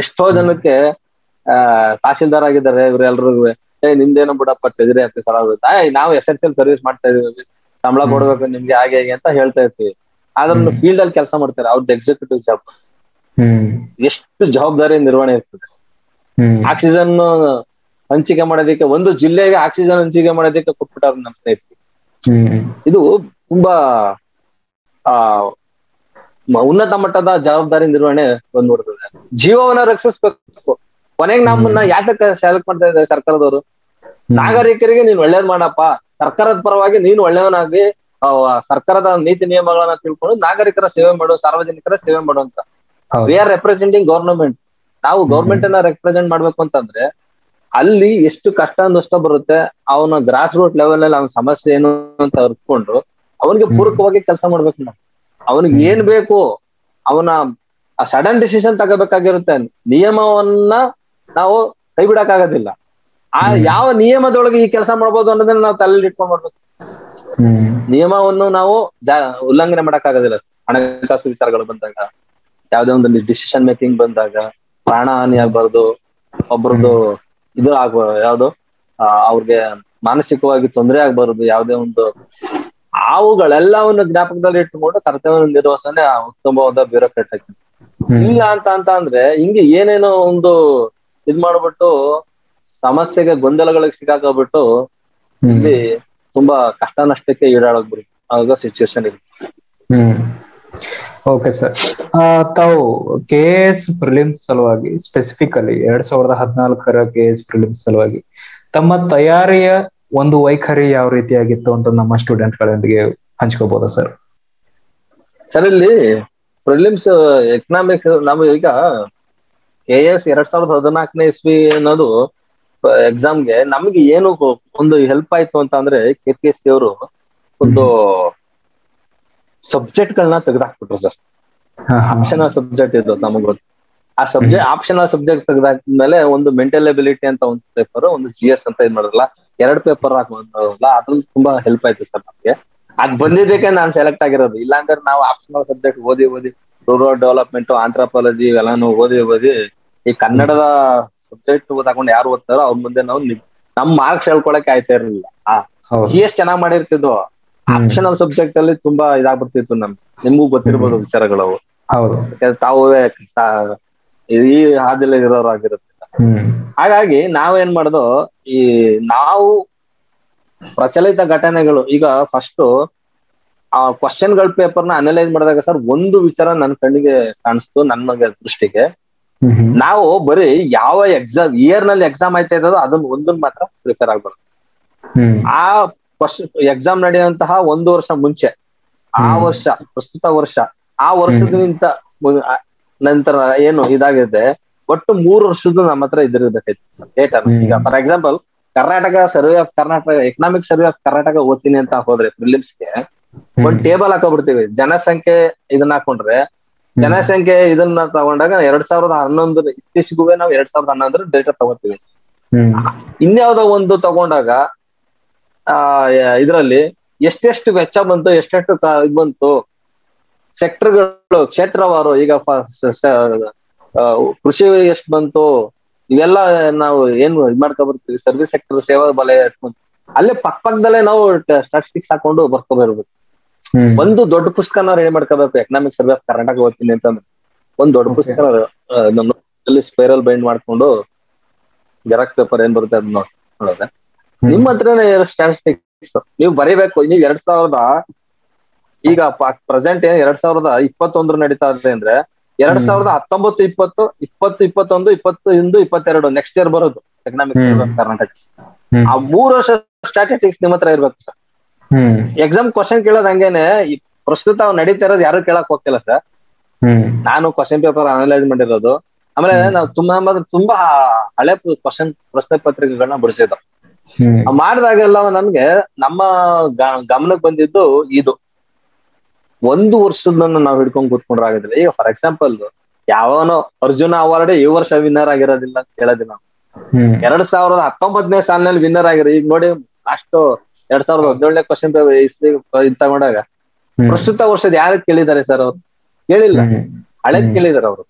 ಎಷ್ಟೋ ಜನಕ್ಕೆ ಆ ತಹಶೀಲ್ದಾರ್ ಆಗಿದ್ದಾರೆ ಇವ್ರು ಎಲ್ರಿಗೂ. ಏ ನಿಮ್ದೇನೋ ಬಿಡಪ್ಪ ಟ್ರೆಜರಿ ಆಫೀಸ್ ಆಗುತ್ತೆ, ನಾವು ಎಸ್ ಎಸ್ ಎಲ್ ಸರ್ವಿಸ್ ಮಾಡ್ತಾ ಇದೀವಿ, ಸಂಬಳ ಕೊಡ್ಬೇಕು ನಿಮ್ಗೆ ಹಾಗೆ ಹೇಗೆ ಅಂತ ಹೇಳ್ತಾ ಇರ್ತೀವಿ. ಆದ್ರೆ ಫೀಲ್ಡ್ ಅಲ್ಲಿ ಕೆಲಸ ಮಾಡ್ತಾರೆ, ಅವ್ರದ್ದು ಎಕ್ಸಿಕ್ಯೂಟಿವ್ ಜಾಬ್, ಎಷ್ಟು ಜವಾಬ್ದಾರಿ ನಿರ್ವಹಣೆ ಇರ್ತದೆ. ಆಕ್ಸಿಜನ್ ಹಂಚಿಕೆ ಮಾಡೋದಿಕ್ಕೆ ಒಂದು ಜಿಲ್ಲೆಗೆ ಆಕ್ಸಿಜನ್ ಹಂಚಿಕೆ ಮಾಡೋದಿಕ್ಕೆ ಕೊಟ್ಬಿಟ್ಟಾರ ನಮ್ ಸ್ನೇಹಿತರು. ಇದು ತುಂಬಾ ಆ ಉನ್ನತ ಮಟ್ಟದ ಜವಾಬ್ದಾರಿ ನಿರ್ವಹಣೆ ಬಂದ್ಬಿಡ್ತದೆ. ಜೀವವನ್ನ ರಕ್ಷಿಸ್ಬೇಕು. ಕೊನೆಗೆ ನಮ್ಮನ್ನ ಯಾತಕ್ಕೆ ಸೆಲೆಕ್ಟ್ ಮಾಡ್ತಾ ಇದ್ದಾರೆ ಸರ್ಕಾರದವರು? ನಾಗರಿಕರಿಗೆ ನೀನ್ ಒಳ್ಳೇದ್ ಮಾಡಪ್ಪ, ಸರ್ಕಾರದ ಪರವಾಗಿ ನೀನು ಒಳ್ಳೆಯವನಾಗಿ ಸರ್ಕಾರದ ನೀತಿ ನಿಯಮಗಳನ್ನ ತಿಳ್ಕೊಂಡು ನಾಗರಿಕರ ಸೇವೆ ಮಾಡು, ಸಾರ್ವಜನಿಕರ ಸೇವೆ ಮಾಡುವಂತ. We are representing government. ನಾವು ಗವರ್ಮೆಂಟ್ ಅನ್ನ ರೆಪ್ರೆಸೆಂಟ್ ಮಾಡ್ಬೇಕು ಅಂತಂದ್ರೆ ಅಲ್ಲಿ ಎಷ್ಟು ಕಷ್ಟ ನಷ್ಟ ಬರುತ್ತೆ, ಅವನ ಗ್ರಾಸ್ ರೂಟ್ ಲೆವೆಲ್ ಅಲ್ಲಿ ಅವನ ಸಮಸ್ಯೆ ಏನು ಅಂತ ಅರ್ತ್ಕೊಂಡು ಅವನಿಗೆ ಪೂರಕವಾಗಿ ಕೆಲಸ ಮಾಡ್ಬೇಕು ನಾವು. ಅವನಿಗೆ ಏನ್ ಬೇಕು ಅವನ ಸಡನ್ ಡಿಸಿಷನ್ ತಗೋಬೇಕಾಗಿರುತ್ತೆ. ನಿಯಮವನ್ನ ನಾವು ಕೈ ಬಿಡಕ್ ಆಗೋದಿಲ್ಲ. ಆ ಯಾವ ನಿಯಮದೊಳಗೆ ಈ ಕೆಲಸ ಮಾಡ್ಬೋದು ಅನ್ನೋದನ್ನ ನಾವು ತಲೆಯಲ್ಲಿ ಇಟ್ಕೊಂಡ್ ಮಾಡ್ಬೇಕು. ನಿಯಮವನ್ನು ನಾವು ಉಲ್ಲಂಘನೆ ಮಾಡಕ್ ಆಗೋದಿಲ್ಲ. ಹಣಕಾಸು ವಿಚಾರಗಳು ಬಂದಾಗ, ಯಾವ್ದೇ ಒಂದು ಡಿಸಿಷನ್ ಮೇಕಿಂಗ್ ಬಂದಾಗ, ಪ್ರಾಣ ಹಾನಿ ಆಗ್ಬಾರ್ದು, ಒಬ್ರದ್ದು ಇದು ಆಗ್ಬ ಯಾವ್ದು ಅವ್ರಿಗೆ ಮಾನಸಿಕವಾಗಿ ತೊಂದರೆ ಆಗ್ಬಾರ್ದು, ಯಾವ್ದೇ ಒಂದು. ಅವುಗಳೆಲ್ಲವನ್ನು ಜ್ಞಾಪಕದಲ್ಲಿ ಇಟ್ಟುಕೊಂಡು ಕರ್ತವ್ಯ ನಿರ್ವಹಣೆ ಉತ್ತಮವಾದ ಬ್ಯೂರೋಕ್ರೇಟ್ ಆಗ್ತದೆ. ಇಲ್ಲ ಅಂತ ಅಂತ ಅಂದ್ರೆ ಹಿಂಗೆ ಏನೇನೋ ಒಂದು ಇದ್ ಮಾಡ್ಬಿಟ್ಟು ಸಮಸ್ಯೆಗೆ ಗೊಂದಲಗಳಿಗೆ ಸಿಕ್ಕಾಕಬಿಟ್ಟು ಇಲ್ಲಿ ತುಂಬಾ ಕಷ್ಟ ನಷ್ಟಕ್ಕೆ ಈಡಾಡೋಕ್ ಬರುತ್ತೆ ಆಗ ಸಿಚುವೇಶನ್ ಇದೆ. ಹ್ಮ್ ಓಕೆ ಸರ್, ತಾವು ಕೆ ಎಸ್ ಪ್ರಿಲಿಮ್ಸ್ ಸಲುವಾಗಿ ಸ್ಪೆಸಿಫಿಕಲಿ ಎರಡ್ ಸಾವಿರದ ಹದಿನಾಲ್ಕರ ಕೆ ಎಸ್ ಪ್ರಿಲಿಮ್ಸ್ ಸಲುವಾಗಿ ತಮ್ಮ ತಯಾರಿಯ ಒಂದು ವೈಖರಿ ಯಾವ ರೀತಿಯಾಗಿತ್ತು ಅಂತ ನಮ್ಮ ಸ್ಟೂಡೆಂಟ್ ಗಳೊಂದಿಗೆ ಹಂಚ್ಕೋಬಹುದಾ ಸರ್? ಸರ್ ಇಲ್ಲಿ ಪ್ರಿಲಿಮ್ಸ್ ಎಕನಾಮಿಕ್ಸ್ ನಾವು ಈಗ ಕೆ ಎಸ್ ಎರಡ್ ಸಾವಿರದ ಹದಿನಾಲ್ಕನೇ ಇಸ್ವಿ ಅನ್ನೋದು ಎಕ್ಸಾಮ್ಗೆ ನಮ್ಗೆ ಏನು ಒಂದು ಹೆಲ್ಪ್ ಆಯ್ತು ಅಂತ ಅಂದ್ರೆ, ಕೆ ಪಿ ಎಸ್ ಸಿ ಅವರು ಒಂದು ಸಬ್ಜೆಕ್ಟ್ ಗಳನ್ನ ತೆಗೆದಾಕ್ಬಿಟ್ರು ಸರ್. ಆಪ್ಷನಲ್ ಸಬ್ಜೆಕ್ಟ್ ಇದು ನಮಗ್ ಆ ಸಬ್ಜೆಕ್ಟ್ ಆಪ್ಷನಲ್ ಸಬ್ಜೆಕ್ಟ್ ತೆಗೆದಾಕ್ಮೇಲೆ ಒಂದು ಮೆಂಟಲ್ ಎಬಿಲಿಟಿ ಅಂತ ಒಂದು ಪೇಪರ್, ಒಂದು ಜಿ ಎಸ್ ಅಂತ ಇದ್ ಮಾಡಿರಲ್ಲ, ಎರಡು ಪೇಪರ್ ಹಾಕೋದಲ್ಲ. ಅದ್ರಲ್ಲಿ ತುಂಬಾ ಹೆಲ್ಪ್ ಆಯ್ತು ಸರ್ ನಮ್ಗೆ. ಅದ್ ಬಂದಿದ್ದಕ್ಕೆ ನಾನ್ ಸೆಲೆಕ್ಟ್ ಆಗಿರೋದು. ಇಲ್ಲಾಂದ್ರೆ ನಾವು ಆಪ್ಷನಲ್ ಸಬ್ಜೆಕ್ಟ್ ಓದಿ ಓದಿ ರೂರಲ್ ಡೆವಲಪ್ಮೆಂಟ್, ಆಂಥ್ರಪಾಲಜಿ ಇವೆಲ್ಲಾನು ಓದಿ ಓದಿ ಈ ಕನ್ನಡದ ಸಬ್ಜೆಕ್ಟ್ ತಗೊಂಡು ಯಾರು ಓದ್ತಾರೋ ಅವ್ರ ಮುಂದೆ ನಾವು ನಮ್ ಮಾರ್ಕ್ಸ್ ಹೇಳ್ಕೊಳಕ್ಕೆ ಆಯ್ತಾ ಇರಲಿಲ್ಲ. ಜಿ ಎಸ್ ಚೆನ್ನಾಗ್ ಮಾಡಿರ್ತಿದ್ವು, ಆಪ್ಷನಲ್ ಸಬ್ಜೆಕ್ಟ್ ಅಲ್ಲಿ ತುಂಬಾ ಇದಾಗ್ಬಿಡ್ತಿತ್ತು ನಮ್ಗೆ. ನಿಮ್ಗೂ ಗೊತ್ತಿರ್ಬೋದು ವಿಚಾರಗಳು, ತಾವು ಈ ಹಾದಿಲಿ ಇರೋರಾಗಿರುತ್ತೆ. ಹಾಗಾಗಿ ನಾವೇನ್ ಮಾಡ್ದೋ, ಈ ನಾವು ಪ್ರಚಲಿತ ಘಟನೆಗಳು ಈಗ ಫಸ್ಟ್ ಆ ಕ್ವಶನ್ ಗಳ ಪೇಪರ್ನ ಅನಲೈಸ್ ಮಾಡಿದಾಗ ಸರ್ ಒಂದು ವಿಚಾರ ನನ್ನ ಕಣ್ಣಿಗೆ ಕಾಣಿಸ್ತು. ನನ್ನ ದೃಷ್ಟಿಗೆ ನಾವು ಬರೀ ಯಾವ ಎಕ್ಸಾಮ್ ಇಯರ್ ನಲ್ಲಿ ಎಕ್ಸಾಮ್ ಆಯ್ತಾ ಇದ್ದೋ ಅದನ್ನ ಒಂದನ್ ಮಾತ್ರ ಪ್ರಿಪೇರ್ ಆಗ್ಬಾರ್ದು. ಆ ಎಕ್ಸಾಮ್ ನಡೆಯುವಂತಹ ಒಂದು ವರ್ಷ ಮುಂಚೆ, ಆ ವರ್ಷ ಪ್ರಸ್ತುತ ವರ್ಷ, ಆ ವರ್ಷದಿಂದ ನಂತರ ಏನು ಇದಾಗಿದೆ ಒಟ್ಟು ಮೂರು ವರ್ಷದ್ದು ನಮ್ಮ ಹತ್ರ ಇದಿರ್ಬೇಕಾಯ್ತು ಡೇಟಾ. ಈಗ for example Karnataka survey of Karnataka economic survey of Karnataka ಓದ್ತೀನಿ ಅಂತ ಹೋದ್ರೆ ಪ್ರಿಲಿಮ್ಸ್ಗೆ ಒಂದ್ ಟೇಬಲ್ ಹಾಕೊಬಿಡ್ತೀವಿ. ಜನಸಂಖ್ಯೆ ಇದನ್ನ ಹಾಕೊಂಡ್ರೆ, ಜನಸಂಖ್ಯೆ ಇದನ್ನ ತಗೊಂಡಾಗ ಎರಡ್ ಸಾವಿರದ ಹನ್ನೊಂದರ ಇತ್ತೀಚೆಗೂ ನಾವು ಎರಡ್ ಸಾವಿರದ ಹನ್ನೊಂದರ ಡೇಟಾ ತಗೋತೀವಿ. ಇನ್ಯಾವ್ದೋ ಒಂದು ತಗೊಂಡಾಗ ಆ ಇದ್ರಲ್ಲಿ ಎಷ್ಟೆಷ್ಟು ವೆಚ್ಚ ಬಂತು, ಎಷ್ಟೆಷ್ಟು ಇದ್ ಬಂತು, ಸೆಕ್ಟರ್ಗಳು ಕ್ಷೇತ್ರವಾರು, ಈಗ ಕೃಷಿ ಎಷ್ಟು ಬಂತು, ಇವೆಲ್ಲ ನಾವು ಏನ್ ಇದ್ ಮಾಡ್ಕೊಬರ್ತೀವಿ. ಸರ್ವಿಸ್ ಸೆಕ್ಟರ್ ಸೇವಾ ವಲಯ ಎಷ್ಟು ಬಂತು, ಅಲ್ಲೇ ಪಕ್ಕ ಪಕ್ಕದಲ್ಲೇ ನಾವು ಸ್ಟಾಟಿಸ್ಟಿಕ್ಸ್ ಹಾಕೊಂಡು ಬರ್ಕೋಬೇಕು. ಒಂದು ದೊಡ್ಡ ಪುಸ್ತಕ ನಾವು ರೆಡಿ ಮಾಡ್ಕೋಬೇಕು. ಎಕನಾಮಿಕ್ ಸರ್ವೆ ಆಫ್ ಕರ್ನಾಟಕ ಓದ್ತೀನಿ ಅಂತಂದ್ರೆ ಒಂದ್ ದೊಡ್ಡ ಪುಸ್ತಕ ನಮ್ಮ ಸ್ಪೈರಲ್ ಬೈಂಡ್ ಮಾಡ್ಕೊಂಡು ಜೆರಾಕ್ಸ್ ಪೇಪರ್ ಏನ್ ಬರುತ್ತೆ ಅದ್ ನೋಡೋದ. ನಿಮ್ ಹತ್ರನೇ ಸ್ಟಾಟಿಸ್ಟಿಕ್ಸ್ ನೀವು ಬರೀಬೇಕು. ನೀವು ಎರಡ್ ಸಾವಿರದ ಈಗ ಪ್ರೆಸೆಂಟ್ ಏನ್ ಎರಡ್ ಸಾವಿರದ ಇಪ್ಪತ್ತೊಂದ್ರ ನಡೀತಾ ಇದೆ ಅಂದ್ರೆ ಎರಡ್ ಸಾವಿರದ ಹತ್ತೊಂಬತ್ತು ಇಪ್ಪತ್ತು ಇಪ್ಪತ್ತು ಇಪ್ಪತ್ತೊಂದು ಇಪ್ಪತ್ತು ಇಂದು ಇಪ್ಪತ್ತೆರಡು ನೆಕ್ಸ್ಟ್ ಇಯರ್ ಬರೋದು ಎಕನಾಮಿಕ್ಸ್ ಕರ್ನಾಟಕ. ಆ ಮೂರು ವರ್ಷ ಸ್ಟಾಟಿಸ್ಟಿಕ್ಸ್ ನಿಮ್ಮ ಹತ್ರ ಇರ್ಬೇಕು ಸರ್. ಎಕ್ಸಾಮ್ ಕ್ವಶನ್ ಕೇಳೋದ್ ಹಂಗೇನೆ ಪ್ರಸ್ತುತ ಅವ್ರು ನಡೀತಾ ಇರೋದು ಯಾರು ಕೇಳಕ್ ಹೋಗ್ತಿಲ್ಲ ಸರ್. ನಾನು ಕ್ವಶನ್ ಪೇಪರ್ ಅನಲೈಸ್ ಮಾಡಿರೋದು, ಆಮೇಲೆ ನಾವು ತುಂಬಾ ತುಂಬಾ ಹಳೆ ಕ್ವಶನ್ ಪ್ರಶ್ನೆ ಪತ್ರಿಕೆಗಳನ್ನ ಬಿಡಿಸಿದ್ರು. ಮಾಡಿದಾಗೆಲ್ಲ ನನ್ಗೆ ನಮ್ಮ ಗಮನಕ್ಕೆ ಬಂದಿದ್ದು ಇದು ಒಂದು ವರ್ಷದನ್ನ ನಾವ್ ಹಿಡ್ಕೊಂಡ್ ಕೂತ್ಕೊಂಡ್ರೆ ಆಗೋದಿಲ್ಲ. ಈಗ ಫಾರ್ ಎಕ್ಸಾಂಪಲ್ ಯಾವನೋ ಅರ್ಜುನ ಅವಾರ್ಡ್ ಈ ವರ್ಷ ವಿನ್ನರ್ ಆಗಿರೋದಿಲ್ಲ ಅಂತ ಹೇಳೋದಿಲ್ಲ. ಎರಡ್ ಸಾವಿರದ ಹತ್ತೊಂಬತ್ತನೇ ಸಾಲಿನಲ್ಲಿ ವಿನ್ನರ್ ಆಗಿರೋ ಈಗ ನೋಡಿ ಲಾಸ್ಟ್ ಎರಡ್ ಸಾವಿರದ ಹದಿನೇಳನೇ ಕ್ವಶನ್ ಪೇಪರ್ ಇಸ್ವಿ ಇದ್ ತಗೊಂಡಾಗ ಪ್ರಸ್ತುತ ವರ್ಷದ ಯಾರು ಕೇಳಿದ್ದಾರೆ ಸರ್? ಅವ್ರು ಕೇಳಿಲ್ಲ, ಹಳೆದ್ ಕೇಳಿದಾರೆ. ಅವ್ರು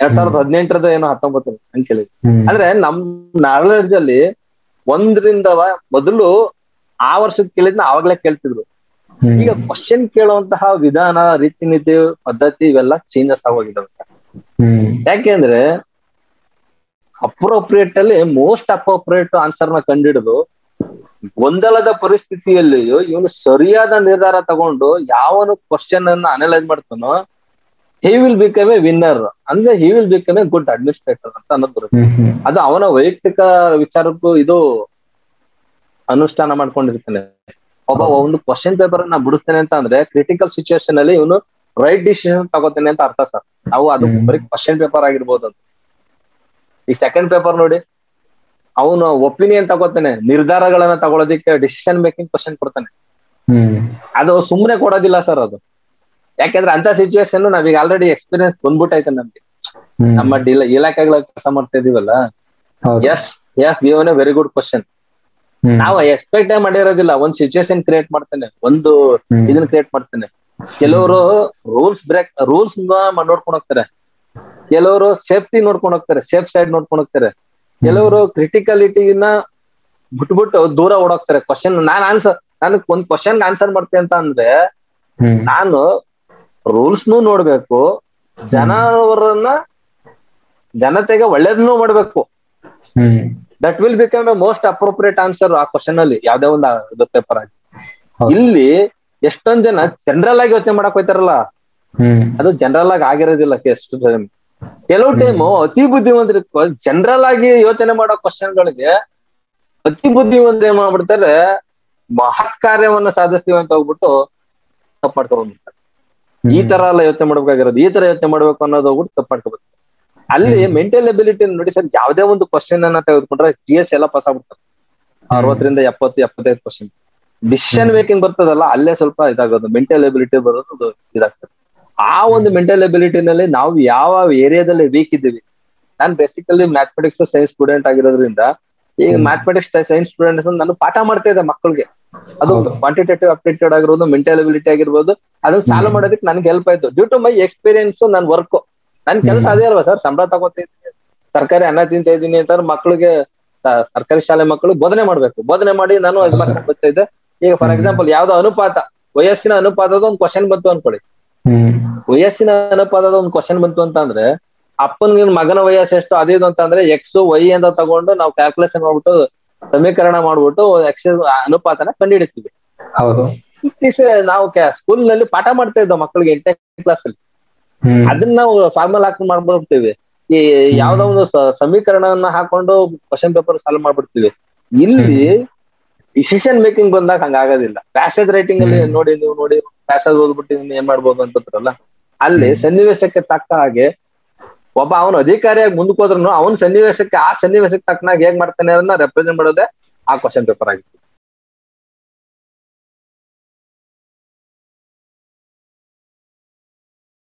ಎರಡ್ ಸಾವಿರದ ಹದಿನೆಂಟರದ ಏನೋ ಹತ್ತೊಂಬತ್ತರ ಹಂಗ್ ಕೇಳಿದ್ರು. ಅಂದ್ರೆ ನಮ್ ನಾಲೆಡ್ಜ್ ಅಲ್ಲಿ ಒಂದ್ರಿಂದ ಮೊದಲು ಆ ವರ್ಷದ ಕೇಳಿದ್ನ ಅವಾಗ್ಲೇ ಕೇಳ್ತಿದ್ರು. ಈಗ ಕ್ವಶನ್ ಕೇಳುವಂತಹ ವಿಧಾನ, ರೀತಿ ನೀತಿ ಪದ್ಧತಿ ಇವೆಲ್ಲ ಚೇಂಜಸ್ ಆಗೋಗಿದಾವೆ ಸರ್. ಯಾಕೆಂದ್ರೆ ಅಪ್ರೋಪ್ರಿಯೇಟ್ ಅಲ್ಲಿ ಮೋಸ್ಟ್ ಅಪ್ರೋಪ್ರಿಯೇಟ್ ಆನ್ಸರ್ ನ ಕಂಡಿಡಿದು ಗೊಂದಲದ ಪರಿಸ್ಥಿತಿಯಲ್ಲಿಯೂ ಇವನು ಸರಿಯಾದ ನಿರ್ಧಾರ ತಗೊಂಡು ಯಾವನು ಕ್ವಶನ್ ಅನ್ನ ಅನಲೈಸ್ ಮಾಡ್ತಾನೋ he will become a winner. ಅಂದ್ರೆ he will become a good administrator ಅಂತ ಅನ್ನೋದು ಬರುತ್ತೆ. ಅದು ಅವನ ವೈಯಕ್ತಿಕ ವಿಚಾರಕ್ಕೂ ಇದು ಅನುಷ್ಠಾನ ಮಾಡ್ಕೊಂಡಿರ್ತಾನೆ. ಒಬ್ಬ ಒಂದು ಕ್ವಶನ್ ಪೇಪರ್ ನಾ ಬಿಡಿಸ್ತೇನೆ ಅಂತ ಅಂದ್ರೆ ಕ್ರಿಟಿಕಲ್ ಸಿಚುಯೇಷನ್ ಅಲ್ಲಿ ಇವನು ರೈಟ್ ಡಿಸಿಷನ್ ತಗೋತೇನೆ ಅಂತ ಅರ್ಥ ಸರ್. ನಾವು ಅದು ಬರೀ ಕ್ವಶನ್ ಪೇಪರ್ ಆಗಿರ್ಬೋದು. ಈ ಸೆಕೆಂಡ್ ಪೇಪರ್ ನೋಡಿ, ಅವನು ಒಪಿನಿಯನ್ ತಗೋತಾನೆ, ನಿರ್ಧಾರಗಳನ್ನ ತಗೊಳೋದಿಕ್ಕೆ ಡಿಸಿಷನ್ ಮೇಕಿಂಗ್ ಕ್ವಶನ್ ಕೊಡ್ತಾನೆ. ಅದು ಸುಮ್ಮನೆ ಕೊಡೋದಿಲ್ಲ ಸರ್ ಅದು. ಯಾಕೆಂದ್ರೆ ಅಂತ ಸಿಚುಯೇಷನ್ ನಾವೀಗ ಆಲ್ರೆಡಿ ಎಕ್ಸ್ಪೀರಿಯನ್ಸ್ ಬಂದ್ಬಿಟ್ಟೈತೆ ನಮ್ಗೆ. ನಮ್ಮ ಡಿಲ ಇಲಾಖೆಗಳ ಕೆಲಸ ಮಾಡ್ತಾ ಇದೀವಲ್ಲ, yes yes given a very good question. ನಾವು ಎಕ್ಸ್ಪೆಕ್ಟ್ ಮಾಡಿರೋದಿಲ್ಲ. ಒಂದ್ ಸಿಚುಯೇಷನ್ ಕ್ರಿಯೇಟ್ ಮಾಡ್ತಾನೆ, ಒಂದು ಇದನ್ನ ಕ್ರಿಯೇಟ್ ಮಾಡ್ತಾನೆ. ಕೆಲವರು ರೂಲ್ಸ್ ಬ್ರೇಕ್ ರೂಲ್ಸ್ ನೋಡ್ಕೊಂಡು ಹೋಗ್ತಾರೆ, ಕೆಲವರು ಸೇಫ್ಟಿ ನೋಡ್ಕೊಂಡು ಹೋಗ್ತಾರೆ, ಸೇಫ್ ಸೈಡ್ ನೋಡ್ಕೊಂಡು ಹೋಗ್ತಾರೆ, ಕೆಲವರು ಕ್ರಿಟಿಕಲಿಟಿನ ಬಿಟ್ಬಿಟ್ಟು ದೂರ ಓಡೋಗ್ತಾರೆ. ಕ್ವಶನ್ ನಾನ್ ಆನ್ಸರ್ ನಾನು ಒಂದ್ ಕ್ವಶನ್ ಆನ್ಸರ್ ಮಾಡ್ತೀನಿ ಅಂತ ಅಂದ್ರೆ ನಾನು ರೂಲ್ಸ್ನು ನೋಡ್ಬೇಕು, ಜನರನ್ನ ಜನತೆಗೆ ಒಳ್ಳೇದನ್ನು ಮಾಡ್ಬೇಕು. That will become a most appropriate answer ಆ ಕ್ವಶನ್ ಅಲ್ಲಿ ಯಾವ್ದೇ ಒಂದು ಪೇಪರ್ ಆಗಿ. ಇಲ್ಲಿ ಎಷ್ಟೊಂದ್ ಜನ ಜನರಲ್ ಆಗಿ ಯೋಚನೆ ಮಾಡಕ್ ಹೋಯ್ತಾರಲ್ಲ, ಅದು ಜನರಲ್ ಆಗಿ ಆಗಿರೋದಿಲ್ಲ. ಎಷ್ಟು ಟೈಮ್ ಕೆಲವು ಟೈಮು ಅತಿ ಬುದ್ಧಿವಂತರಿ ಜನರಲ್ ಆಗಿ ಯೋಚನೆ ಮಾಡೋ ಕ್ವಶನ್ಗಳಿಗೆ ಅತಿ ಬುದ್ಧಿವಂತ ಏನ್ ಮಾಡ್ಬಿಡ್ತಾರೆ, ಮಹತ್ ಕಾರ್ಯವನ್ನ ಸಾಧಿಸ್ತೀವಿ ಅಂತ ಹೋಗ್ಬಿಟ್ಟು ತಪ್ಪಾಡ್ಕೊಂಡ್ಬಿಡ್ತಾರೆ. ಈ ತರ ಎಲ್ಲ ಯೋಚನೆ ಮಾಡ್ಬೇಕಾಗಿರೋದು, ಈ ತರ ಯೋಚನೆ ಮಾಡ್ಬೇಕು ಅನ್ನೋದು ಹೋಗ್ಬಿಟ್ಟು ತಪ್ಪಾಡ್ಕೋಬೇಕು. ಅಲ್ಲಿ ಮೆಂಟಲ್ ಎಬಿಲಿಟಿ ನೋಡಿ ಸರ್. ಯಾವ್ದೇ ಒಂದು ಕ್ವಶನ್ ಅನ್ನ ತೆಗೆದುಕೊಂಡ್ರೆ ಜಿ ಎಸ್ ಎಲ್ಲ ಪಾಸ್ ಆಗ್ಬಿಡ್ತಾರೆ, ಅರವತ್ತರಿಂದ ಎಪ್ಪತ್ತು ಎಪ್ಪತ್ತೈದು ಪರ್ಸೆಂಟ್ ಡಿಸಿಷನ್ ಮೇಕಿಂಗ್ ಬರ್ತದಲ್ಲ, ಅಲ್ಲೇ ಸ್ವಲ್ಪ ಇದಾಗೋದು ಮೆಂಟಲ್ ಎಬಿಲಿಟಿ ಬರೋದು ಇದಾಗ್ತದೆ. ಆ ಒಂದು ಮೆಂಟಲ್ ಎಬಿಲಿಟಿನಲ್ಲಿ ನಾವು ಯಾವ ಏರಿಯಾದಲ್ಲಿ ವೀಕ್ ಇದ್ದೀವಿ. ನಾನು ಬೇಸಿಕಲಿ ಮ್ಯಾಥಮೆಟಿಕ್ಸ್ ಸೈನ್ಸ್ ಸ್ಟೂಡೆಂಟ್ ಆಗಿರೋದ್ರಿಂದ ಈಗ ಮ್ಯಾಥಮೆಟಿಕ್ಸ್ ಸೈನ್ಸ್ ಸ್ಟೂಡೆಂಟ್ಸ್ ನಾನು ಪಾಠ ಮಾಡ್ತಾ ಇದ್ದೆ ಮಕ್ಕಳಿಗೆ. ಅದು ಕ್ವಾಂಟಿಟೇಟಿವ್ ಅಪ್ಡೇಟೆಡ್ ಆಗಿರೋದು, ಮೆಂಟಲ್ ಎಬಿಲಿಟಿ ಆಗಿರ್ಬೋದು, ಅದನ್ನ ಸಾಲ್ವ್ ಮಾಡೋದಕ್ಕೆ ನನ್ಗೆ ಹೆಲ್ಪ್ ಆಯ್ತು. ಡ್ಯೂ ಟು ಮೈ ಎಕ್ಸ್ಪೀರಿಯನ್ಸ್, ನನ್ ವರ್ಕ್, ನನ್ ಕೆಲಸ ಅದೇ ಅಲ್ವಾ ಸರ್. ಸಂಬಳ ತಗೋತಾ ಇದ್ದೀನಿ, ಸರ್ಕಾರಿ ಅನ್ನ ತಿಂತ ಇದ್ದೀನಿ ಅಂತ ಮಕ್ಳಿಗೆ, ಸರ್ಕಾರಿ ಶಾಲೆ ಮಕ್ಕಳು ಬೋಧನೆ ಮಾಡ್ಬೇಕು. ಬೋಧನೆ ಮಾಡಿ ನಾನು ಇದು ಮಾಡ್ಕೊಂಡು ಬರ್ತಾ ಇದ್ದೆ. ಈಗ ಫಾರ್ ಎಕ್ಸಾಂಪಲ್ ಯಾವ್ದೋ ಅನುಪಾತ, ವಯಸ್ಸಿನ ಅನುಪಾತದ ಒಂದು ಕ್ವಶನ್ ಬಂತು ಅನ್ಕೊಳ್ಳಿ. ವಯಸ್ಸಿನ ಅನುಪಾತದ ಒಂದು ಕ್ವಶನ್ ಬಂತು ಅಂತ ಅಂದ್ರೆ ಅಪ್ಪನ ಮಗನ ವಯಸ್ಸು ಎಷ್ಟು ಅದು ಇದು ಅಂತ ಅಂದ್ರೆ ಎಕ್ಸ್ ವೈ ಅಂತ ತಗೊಂಡು ನಾವು ಕ್ಯಾಲ್ಕುಲೇಷನ್ ಮಾಡ್ಬಿಟ್ಟು ಸಮೀಕರಣ ಮಾಡ್ಬಿಟ್ಟು ಎಕ್ಸ್ ಅನುಪಾತನ ಕಂಡು ಹಿಡಿತೀವಿ. ನಾವು ಸ್ಕೂಲ್ ನಲ್ಲಿ ಪಾಠ ಮಾಡ್ತಾ ಇದ್ದೋ ಮಕ್ಕಳಿಗೆ ಎಂಟನೇ ಕ್ಲಾಸ್ ಅಲ್ಲಿ. ಅದನ್ನ ನಾವು ಫಾರ್ಮಲ್ ಹಾಕಿ ಮಾಡ್ಬಿಡ್ತೀವಿ. ಈ ಯಾವ್ದೋ ಒಂದು ಸಮೀಕರಣವನ್ನ ಹಾಕೊಂಡು ಕ್ವಶನ್ ಪೇಪರ್ ಸಾಲ್ವ್ ಮಾಡ್ಬಿಡ್ತೀವಿ. ಇಲ್ಲಿ ಡಿಸಿಷನ್ ಮೇಕಿಂಗ್ ಬಂದಾಗ ಹಂಗಾಗೋದಿಲ್ಲ. ಪ್ಯಾಸೇಜ್ ರೈಟಿಂಗ್ ಅಲ್ಲಿ ನೋಡಿ, ನೀವು ನೋಡಿ ಪ್ಯಾಸೇಜ್ ಓದ್ಬಿಟ್ಟು ಏನ್ ಮಾಡ್ಬೋದು ಅಂತಂದ್ರಲ್ಲ, ಅಲ್ಲಿ ಸನ್ನಿವೇಶಕ್ಕೆ ತಕ್ಕ ಹಾಗೆ ಒಬ್ಬ ಅವನ ಅಧಿಕಾರಿಯಾಗಿ ಮುಂದಕ್ಕೆ ಹೋದ್ರು ಅವನ್ ಸನ್ನಿವೇಶಕ್ಕೆ ಆ ಸನ್ನಿವೇಶಕ್ಕೆ ತಕ್ಕನಾಗ ಹೇಗ್ ಮಾಡ್ತಾನೆ ಅದನ್ನ ರೆಪ್ರೆಸೆಂಟ್ ಮಾಡೋದೇ ಆ ಕ್ವಶನ್ ಪೇಪರ್ ಆಗಿದೆ.